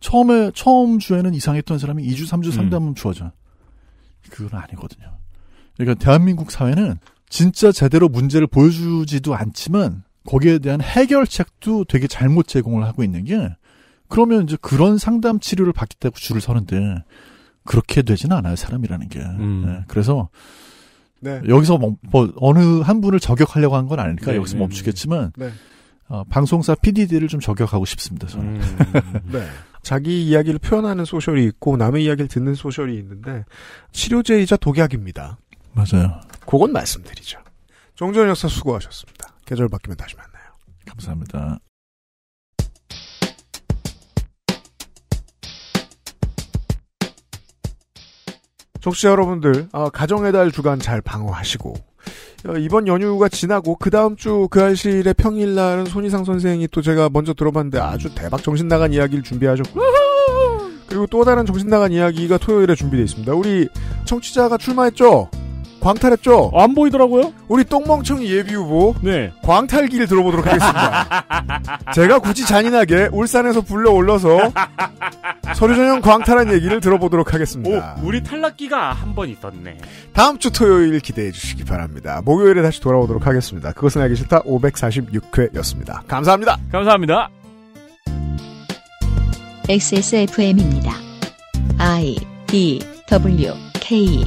처음 주에는 이상했던 사람이 2주, 3주 상담은 좋아져. 그건 아니거든요. 그러니까 대한민국 사회는 진짜 제대로 문제를 보여주지도 않지만 거기에 대한 해결책도 되게 잘못 제공을 하고 있는 게 그러면 이제 그런 상담 치료를 받겠다고 줄을 서는데 그렇게 되지는 않아요, 사람이라는 게. 네, 그래서 네. 여기서 뭐 어느 한 분을 저격하려고 한 건 아니니까 네, 여기서 멈추겠지만 네. 방송사 PDD를 좀 저격하고 싶습니다, 저는. 네. 자기 이야기를 표현하는 소셜이 있고 남의 이야기를 듣는 소셜이 있는데 치료제이자 독약입니다. 맞아요. 그건 말씀드리죠. 정재훈 역사 수고하셨습니다. 계절 바뀌면 다시 만나요. 감사합니다. 청취자 여러분들, 가정의 달 주간 잘 방어하시고 이번 연휴가 지나고 그 다음 주 그 아실의 평일날은 손희상 선생이 또 제가 먼저 들어봤는데 아주 대박 정신 나간 이야기를 준비하셨고 그리고 또 다른 정신 나간 이야기가 토요일에 준비되어 있습니다. 우리 청취자가 출마했죠? 광탈했죠? 안 보이더라고요? 우리 똥멍청이 예비 후보 네. 광탈기를 들어보도록 하겠습니다. 제가 굳이 잔인하게 울산에서 불러올러서 서류전형 광탈한 얘기를 들어보도록 하겠습니다. 우리 탈락기가 한 번 있었네. 다음 주 토요일 기대해 주시기 바랍니다. 목요일에 다시 돌아오도록 하겠습니다. 그것은 알기 싫다 546회였습니다. 감사합니다. 감사합니다. XSFM입니다. IDWK